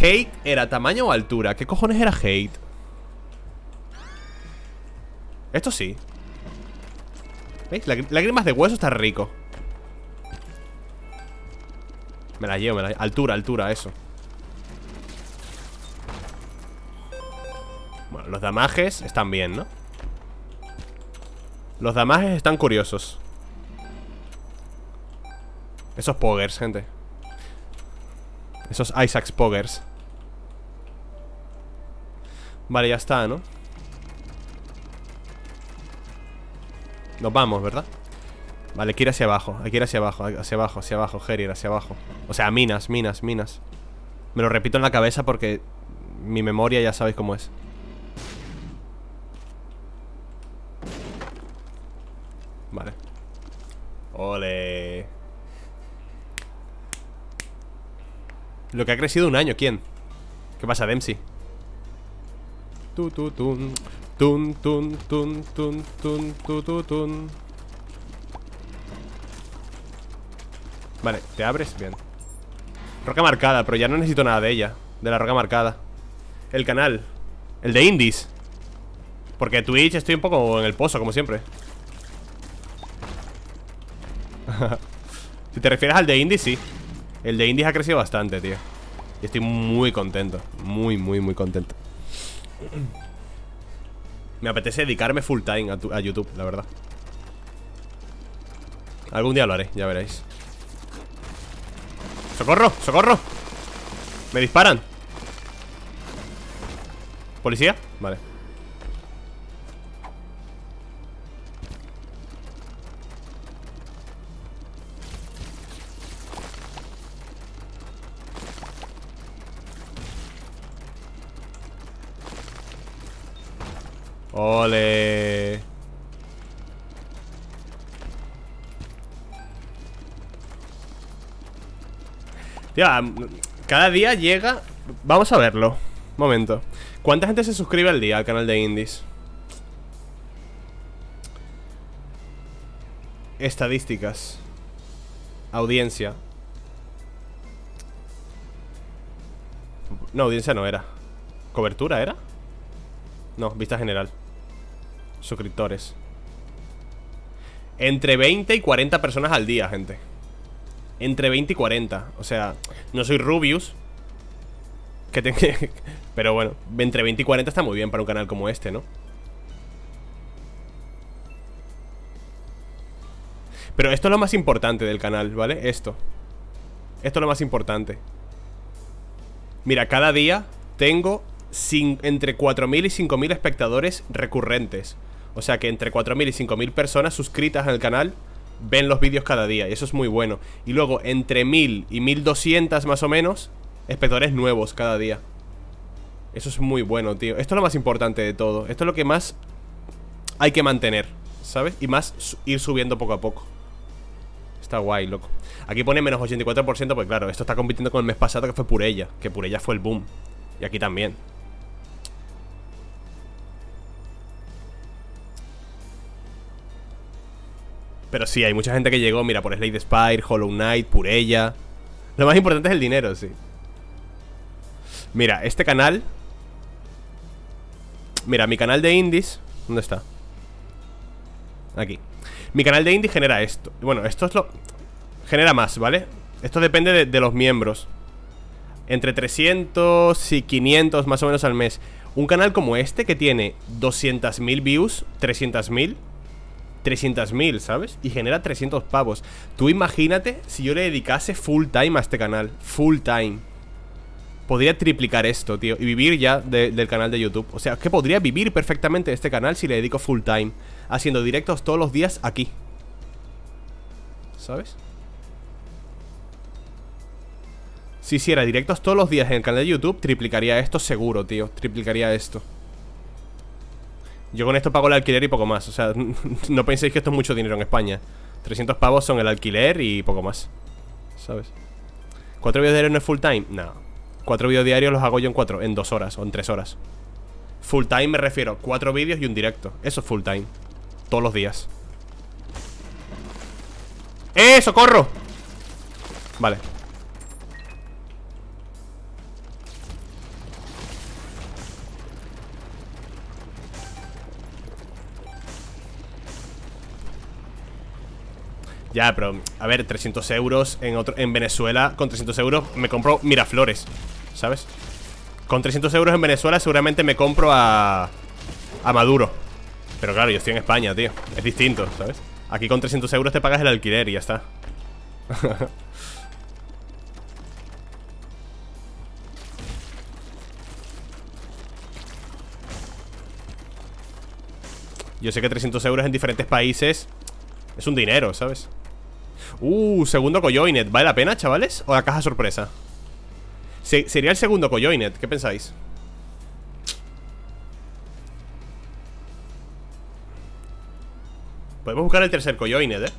Hate era tamaño o altura. ¿Qué cojones era hate? Esto sí. ¿Veis? Lágrimas de hueso está rico. Me la llevo, me la llevo. Altura, altura, eso. Bueno, los damajes están bien, ¿no? Los damajes están curiosos. Esos poggers, gente. Esos Isaac Poggers. Vale, ya está, ¿no? Nos vamos, ¿verdad? Vale, hay que ir hacia abajo. Hay que ir hacia abajo, hacia abajo, hacia abajo, Gerir, hacia abajo. O sea, minas, minas, minas. Me lo repito en la cabeza porque mi memoria ya sabéis cómo es. Vale. Ole. Lo que ha crecido un año, ¿quién? ¿Qué pasa, Dempsey? Tu, tu, tun. Tun, tun, tun, tun, tun, tu, tu, tun. Vale, te abres, bien. Roca marcada, pero ya no necesito nada de ella. De la roca marcada. El canal, el de indies. Porque Twitch estoy un poco en el pozo, como siempre. Si te refieres al de indies, sí. El de indies ha crecido bastante, tío. Y estoy muy contento. Muy, muy, muy contento. Me apetece dedicarme full time a, tu, a YouTube, la verdad. Algún día lo haré, ya veréis. ¡Socorro! ¡Socorro! ¡Me disparan! ¿Policía? Vale. Ole. Ya, cada día llega. Vamos a verlo. Momento. ¿Cuánta gente se suscribe al día al canal de indies? Estadísticas. Audiencia. No, audiencia no era. ¿Cobertura era? No, vista general. Suscriptores. Entre veinte y cuarenta personas al día, gente. Entre veinte y cuarenta. O sea, no soy Rubius que tengo que... Pero bueno, entre veinte y cuarenta está muy bien para un canal como este, ¿no? Pero esto es lo más importante del canal, ¿vale? Esto Esto es lo más importante. Mira, cada día tengo sin, entre cuatro mil y cinco mil espectadores recurrentes. O sea que entre cuatro mil y cinco mil personas suscritas al canal ven los vídeos cada día, y eso es muy bueno. Y luego entre mil y mil doscientos más o menos espectadores nuevos cada día. Eso es muy bueno, tío. Esto es lo más importante de todo. Esto es lo que más hay que mantener, ¿sabes? Y más ir subiendo poco a poco. Está guay, loco. Aquí pone menos ochenta y cuatro por ciento porque claro, esto está compitiendo con el mes pasado que fue Purella. Que Purella fue el boom. Y aquí también. Pero sí, hay mucha gente que llegó, mira, por Slade Spire, Hollow Knight, Purella. Lo más importante es el dinero, sí. Mira, este canal. Mira, mi canal de indies. ¿Dónde está? Aquí. Mi canal de indies genera esto. Bueno, esto es lo... Genera más, ¿vale? Esto depende de, de los miembros. Entre trescientos y quinientos más o menos al mes. Un canal como este que tiene doscientas mil views, trescientas mil, trescientas mil, ¿sabes? Y genera trescientos pavos. Tú imagínate si yo le dedicase full time a este canal, full time. Podría triplicar esto, tío, y vivir ya de, del canal de YouTube. O sea, es que podría vivir perfectamente de este canal si le dedico full time, haciendo directos todos los días aquí, ¿sabes? Si hiciera directos todos los días en el canal de YouTube, triplicaría esto seguro, tío. Triplicaría esto. Yo con esto pago el alquiler y poco más. O sea, no penséis que esto es mucho dinero en España. trescientos pavos son el alquiler y poco más, ¿sabes? ¿Cuatro videos diarios no es full time? No. Cuatro vídeos diarios los hago yo en cuatro, en dos horas o en tres horas. Full time me refiero, cuatro vídeos y un directo. Eso es full time, todos los días. ¡Eh, socorro! Vale. Ya, pero, a ver, trescientos euros en, otro, en Venezuela, con trescientos euros me compro Miraflores, ¿sabes? Con trescientos euros en Venezuela seguramente me compro a, a Maduro. Pero claro, yo estoy en España, tío. Es distinto, ¿sabes? Aquí con trescientos euros te pagas el alquiler y ya está. Yo sé que trescientos euros en diferentes países es un dinero, ¿sabes? Uh, segundo Coyoinet. ¿Vale la pena, chavales? ¿O la caja sorpresa? Se sería el segundo Coyoinet. ¿Qué pensáis? Podemos buscar el tercer Coyoinet, ¿eh?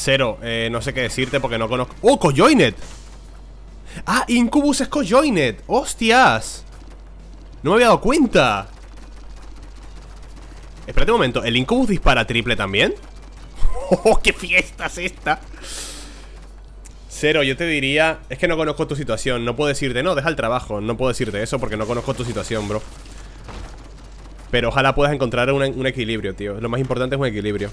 Cero, eh, no sé qué decirte porque no conozco. ¡Oh, Coyoinet! ¡Ah, Incubus es Coyoinet! ¡Hostias! No me había dado cuenta. Espérate un momento, ¿el Incubus dispara triple también? ¡Oh, qué fiesta es esta! Cero, yo te diría... Es que no conozco tu situación, no puedo decirte... No, deja el trabajo, no puedo decirte eso porque no conozco tu situación, bro. Pero ojalá puedas encontrar un, un equilibrio, tío. Lo más importante es un equilibrio.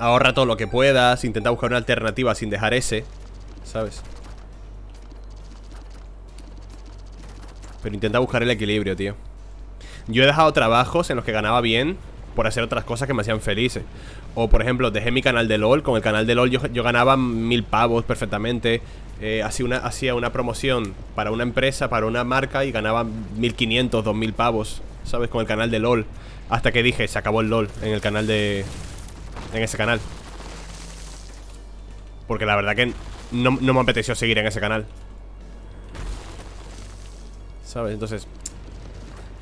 Ahorra todo lo que puedas, intenta buscar una alternativa sin dejar ese, ¿sabes? Pero intenta buscar el equilibrio, tío. Yo he dejado trabajos en los que ganaba bien por hacer otras cosas que me hacían felices. O, por ejemplo, dejé mi canal de LOL. Con el canal de LOL yo, yo ganaba mil pavos perfectamente. eh, hacía, una, hacía una promoción para una empresa, para una marca, y ganaba mil quinientos, dos mil pavos, ¿sabes? Con el canal de LOL. Hasta que dije, se acabó el LOL en el canal de... en ese canal. Porque la verdad que no, no me apeteció seguir en ese canal, ¿sabes? Entonces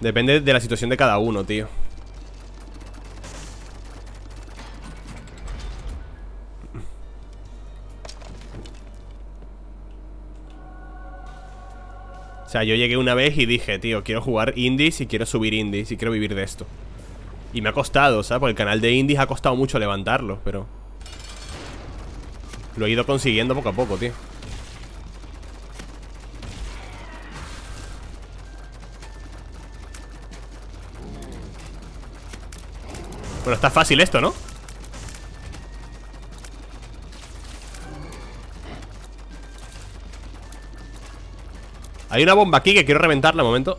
depende de la situación de cada uno, tío. O sea, yo llegué una vez y dije, tío, quiero jugar indies y quiero subir indies y quiero vivir de esto. Y me ha costado, ¿sabes? Porque el canal de indies ha costado mucho levantarlo, pero lo he ido consiguiendo poco a poco, tío. Bueno, está fácil esto, ¿no? Hay una bomba aquí que quiero reventarla, un momento.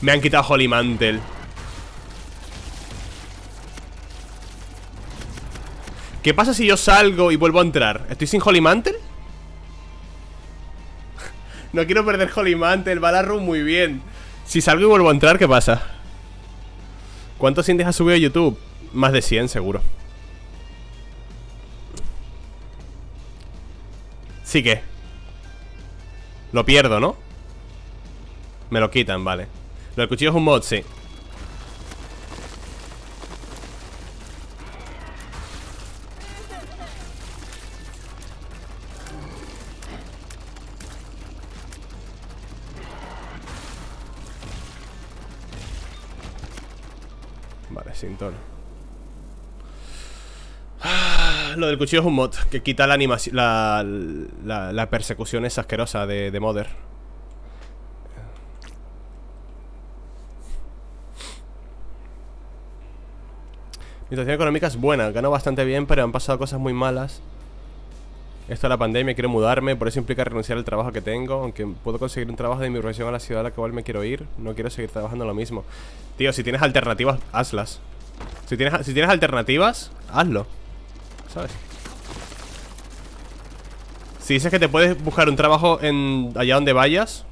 Me han quitado Holy Mantle. ¿Qué pasa si yo salgo y vuelvo a entrar? ¿Estoy sin Holy Mantle? No quiero perder Holy Mantle, va la run muy bien. Si salgo y vuelvo a entrar, ¿qué pasa? ¿Cuántos indies has subido a YouTube? Más de cien, seguro. Sí que lo pierdo, ¿no? Me lo quitan, vale. Lo del cuchillo es un mod, sí. Vale, sin tono. Lo del cuchillo es un mod que quita la animación, la, la, la persecución esa asquerosa de, de Mother. Mi situación económica es buena, gano bastante bien, pero han pasado cosas muy malas. Esto de la pandemia, quiero mudarme, por eso implica renunciar al trabajo que tengo. Aunque puedo conseguir un trabajo de mi profesión a la ciudad a la cual me quiero ir, no quiero seguir trabajando lo mismo. Tío, si tienes alternativas, hazlas. Si tienes, si tienes alternativas, hazlo, ¿sabes? Si dices que te puedes buscar un trabajo en allá donde vayas,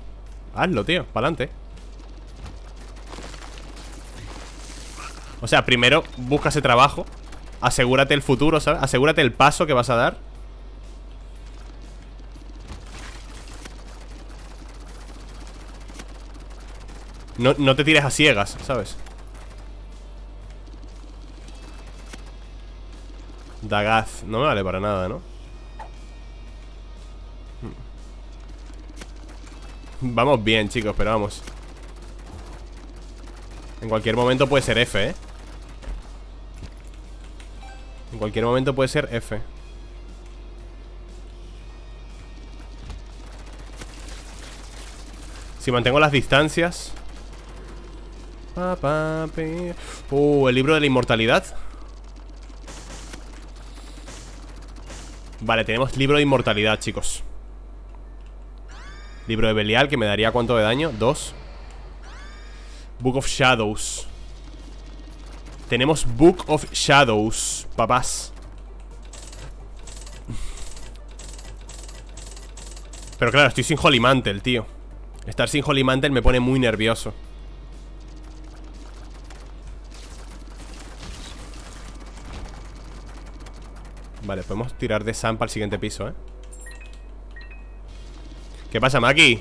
hazlo, tío, pa'lante. O sea, primero busca ese trabajo, asegúrate el futuro, ¿sabes? Asegúrate el paso que vas a dar. No, no te tires a ciegas, ¿sabes? Dagaz, no me vale para nada, ¿no? Vamos bien, chicos, pero vamos. En cualquier momento puede ser F, ¿eh? En cualquier momento puede ser F. Si mantengo las distancias. Uh, el libro de la inmortalidad. Vale, tenemos libro de inmortalidad, chicos. Libro de Belial, que me daría cuánto de daño, dos. Book of Shadows. Tenemos Book of Shadows, papás. Pero claro, estoy sin Holy Mantle, tío. Estar sin Holy Mantle me pone muy nervioso. Vale, podemos tirar de Sampa al siguiente piso, ¿eh? ¿Qué pasa, Maki?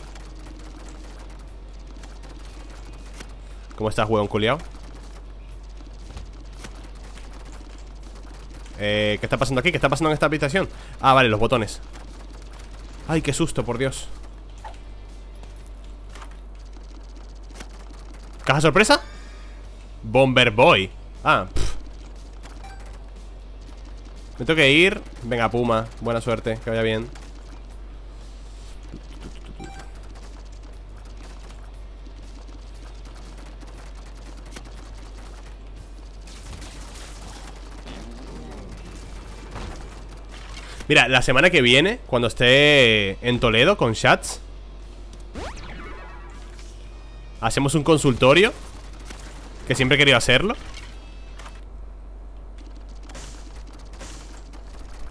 ¿Cómo estás, huevón culiao? Eh, ¿Qué está pasando aquí? ¿Qué está pasando en esta habitación? Ah, vale, los botones. Ay, qué susto, por Dios. ¿Caja sorpresa? Bomber Boy. Ah, pff. Me tengo que ir. Venga, Puma, buena suerte, que vaya bien. Mira, la semana que viene, cuando esté en Toledo con Shats, hacemos un consultorio, que siempre he querido hacerlo.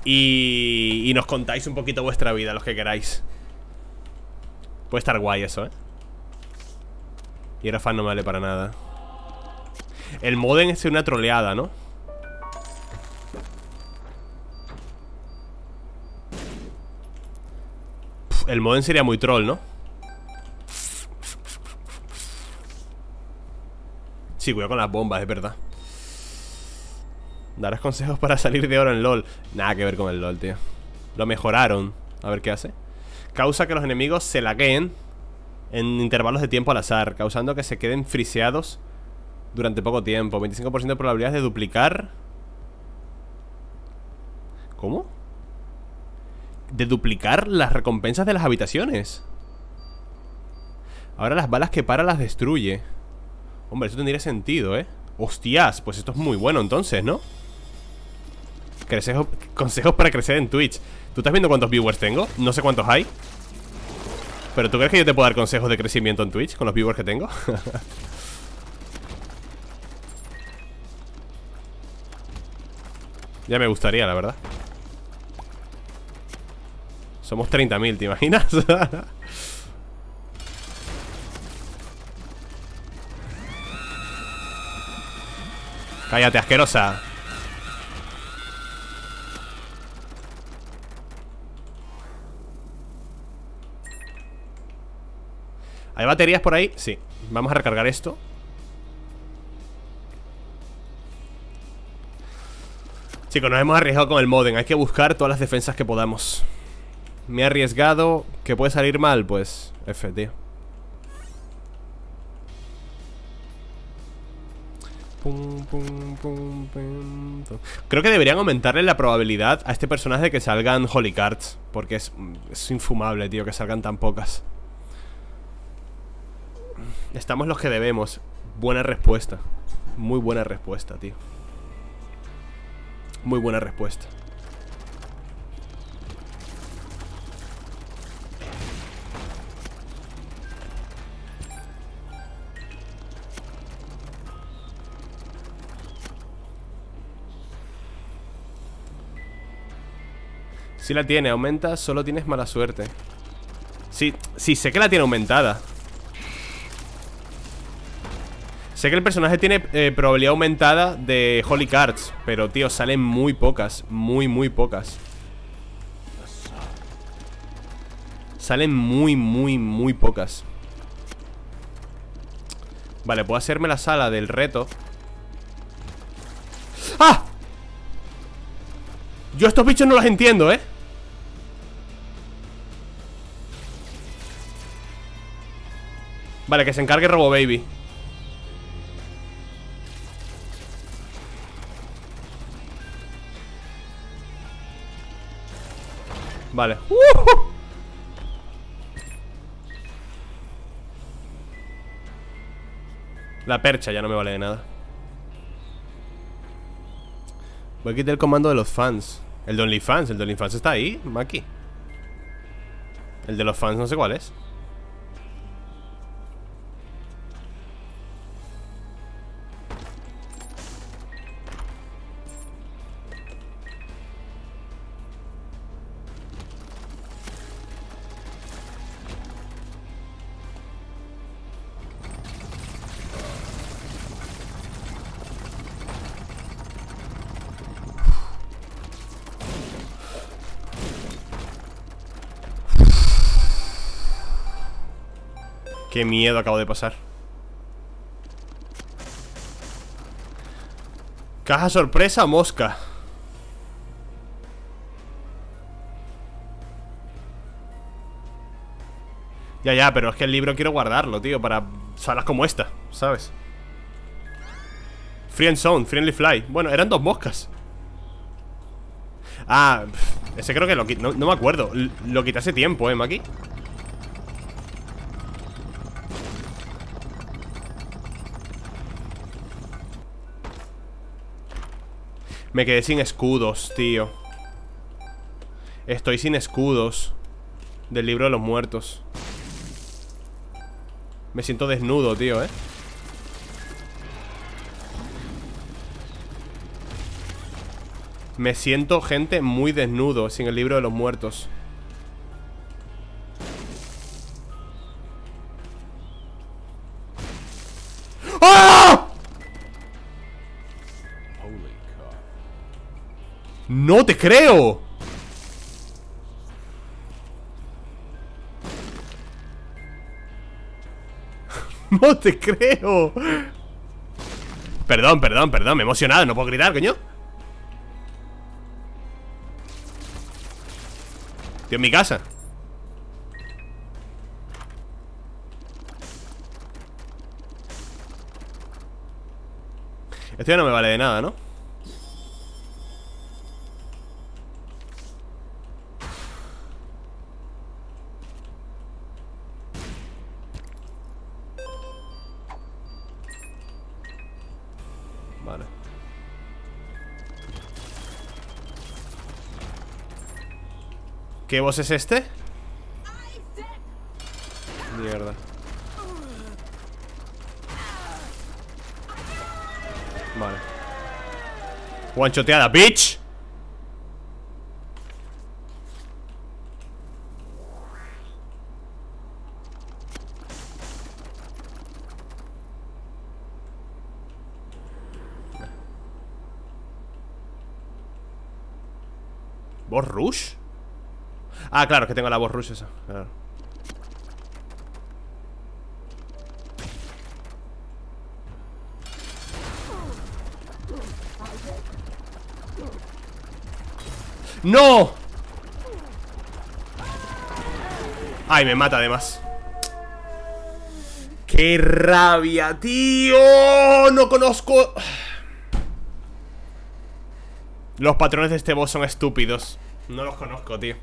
Y, y nos contáis un poquito vuestra vida, los que queráis. Puede estar guay eso, ¿eh? Y era fan, no me vale para nada. El modem es una troleada, ¿no? Pff, el modem sería muy troll, ¿no? Sí, cuidado con las bombas, es verdad. Darás consejos para salir de oro en LOL. Nada que ver con el LOL, tío. Lo mejoraron. A ver qué hace. Causa que los enemigos se lagueen en intervalos de tiempo al azar, causando que se queden friseados durante poco tiempo. veinticinco por ciento de probabilidades de duplicar. ¿Cómo? De duplicar las recompensas de las habitaciones. Ahora las balas que para las destruye. Hombre, eso tendría sentido, ¿eh? Hostias, pues esto es muy bueno entonces, ¿no? Consejos, consejos para crecer en Twitch. ¿Tú estás viendo cuántos viewers tengo? No sé cuántos hay. ¿Pero tú crees que yo te puedo dar consejos de crecimiento en Twitch con los viewers que tengo? Ya me gustaría, la verdad. Somos treinta mil, ¿te imaginas? Cállate, asquerosa. ¿Hay baterías por ahí? Sí. Vamos a recargar esto. Chicos, nos hemos arriesgado con el modem. Hay que buscar todas las defensas que podamos. Me he arriesgado. ¿Qué puede salir mal? Pues F, tío. Pum, pum, pum, pum, pum. Creo que deberían aumentarle la probabilidad a este personaje de que salgan Holy Cards, porque es, es infumable, tío, que salgan tan pocas. Estamos los que debemos. Buena respuesta. Muy buena respuesta, tío. Muy buena respuesta. Si la tiene, aumenta, solo tienes mala suerte. Sí, sí, sé que la tiene aumentada. Sé que el personaje tiene eh, probabilidad aumentada de Holy Cards, pero, tío, salen muy pocas. Muy, muy pocas. Salen muy, muy, muy pocas. Vale, puedo hacerme la sala del reto. ¡Ah! Yo estos bichos no los entiendo, ¿eh? Vale, que se encargue Robo Baby. Vale. ¡Uh! La percha ya no me vale de nada. Voy a quitar el comando de los fans. El de OnlyFans, el de OnlyFans está ahí, Maki. El de los fans no sé cuál es. Qué miedo acabo de pasar. Caja sorpresa, mosca. Ya, ya, pero es que el libro quiero guardarlo, tío, para salas como esta, ¿sabes? Friend Zone, Friendly Fly. Bueno, eran dos moscas. Ah, ese creo que lo quité. No, no me acuerdo. Lo quité hace tiempo, ¿eh, Maki? Me quedé sin escudos, tío. Estoy sin escudos del libro de los muertos. Me siento desnudo, tío, eh. Me siento, gente, muy desnudo sin el libro de los muertos. ¡No te creo! ¡No te creo! Perdón, perdón, perdón, me he emocionado, no puedo gritar, coño. Tío, en mi casa. Esto ya no me vale de nada, ¿no? ¿Qué boss es este? Mierda. Vale. Guanchoteada, bitch. ¿Boss rush? Ah, claro, que tengo la voz rusa esa, claro. ¡No! Ay, me mata además. ¡Qué rabia, tío! No conozco... Los patrones de este boss son estúpidos. No los conozco, tío.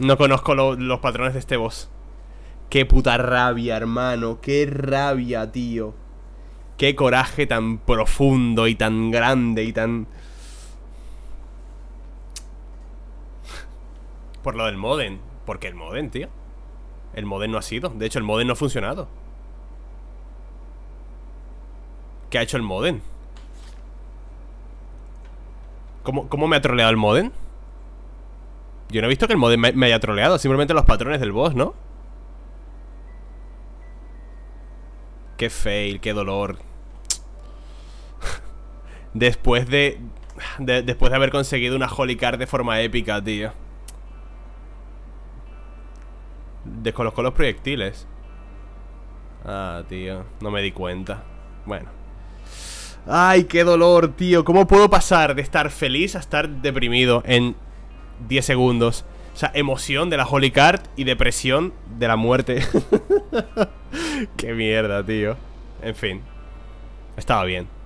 No conozco lo, los patrones de este boss. Qué puta rabia, hermano. Qué rabia, tío. Qué coraje tan profundo y tan grande y tan... Por lo del modem. ¿Por qué el modem, tío? El modem no ha sido. De hecho, el modem no ha funcionado. ¿Qué ha hecho el modem? ¿Cómo, cómo me ha troleado el modem? Yo no he visto que el modem me, me haya troleado. Simplemente los patrones del boss, ¿no? Qué fail, qué dolor. Después de, de... Después de haber conseguido una Holy Card de forma épica, tío. Descolocó los proyectiles. Ah, tío, no me di cuenta. Bueno. Ay, qué dolor, tío. ¿Cómo puedo pasar de estar feliz a estar deprimido en diez segundos? O sea, emoción de la Holy Card y depresión de la muerte. Qué mierda, tío. En fin. Estaba bien.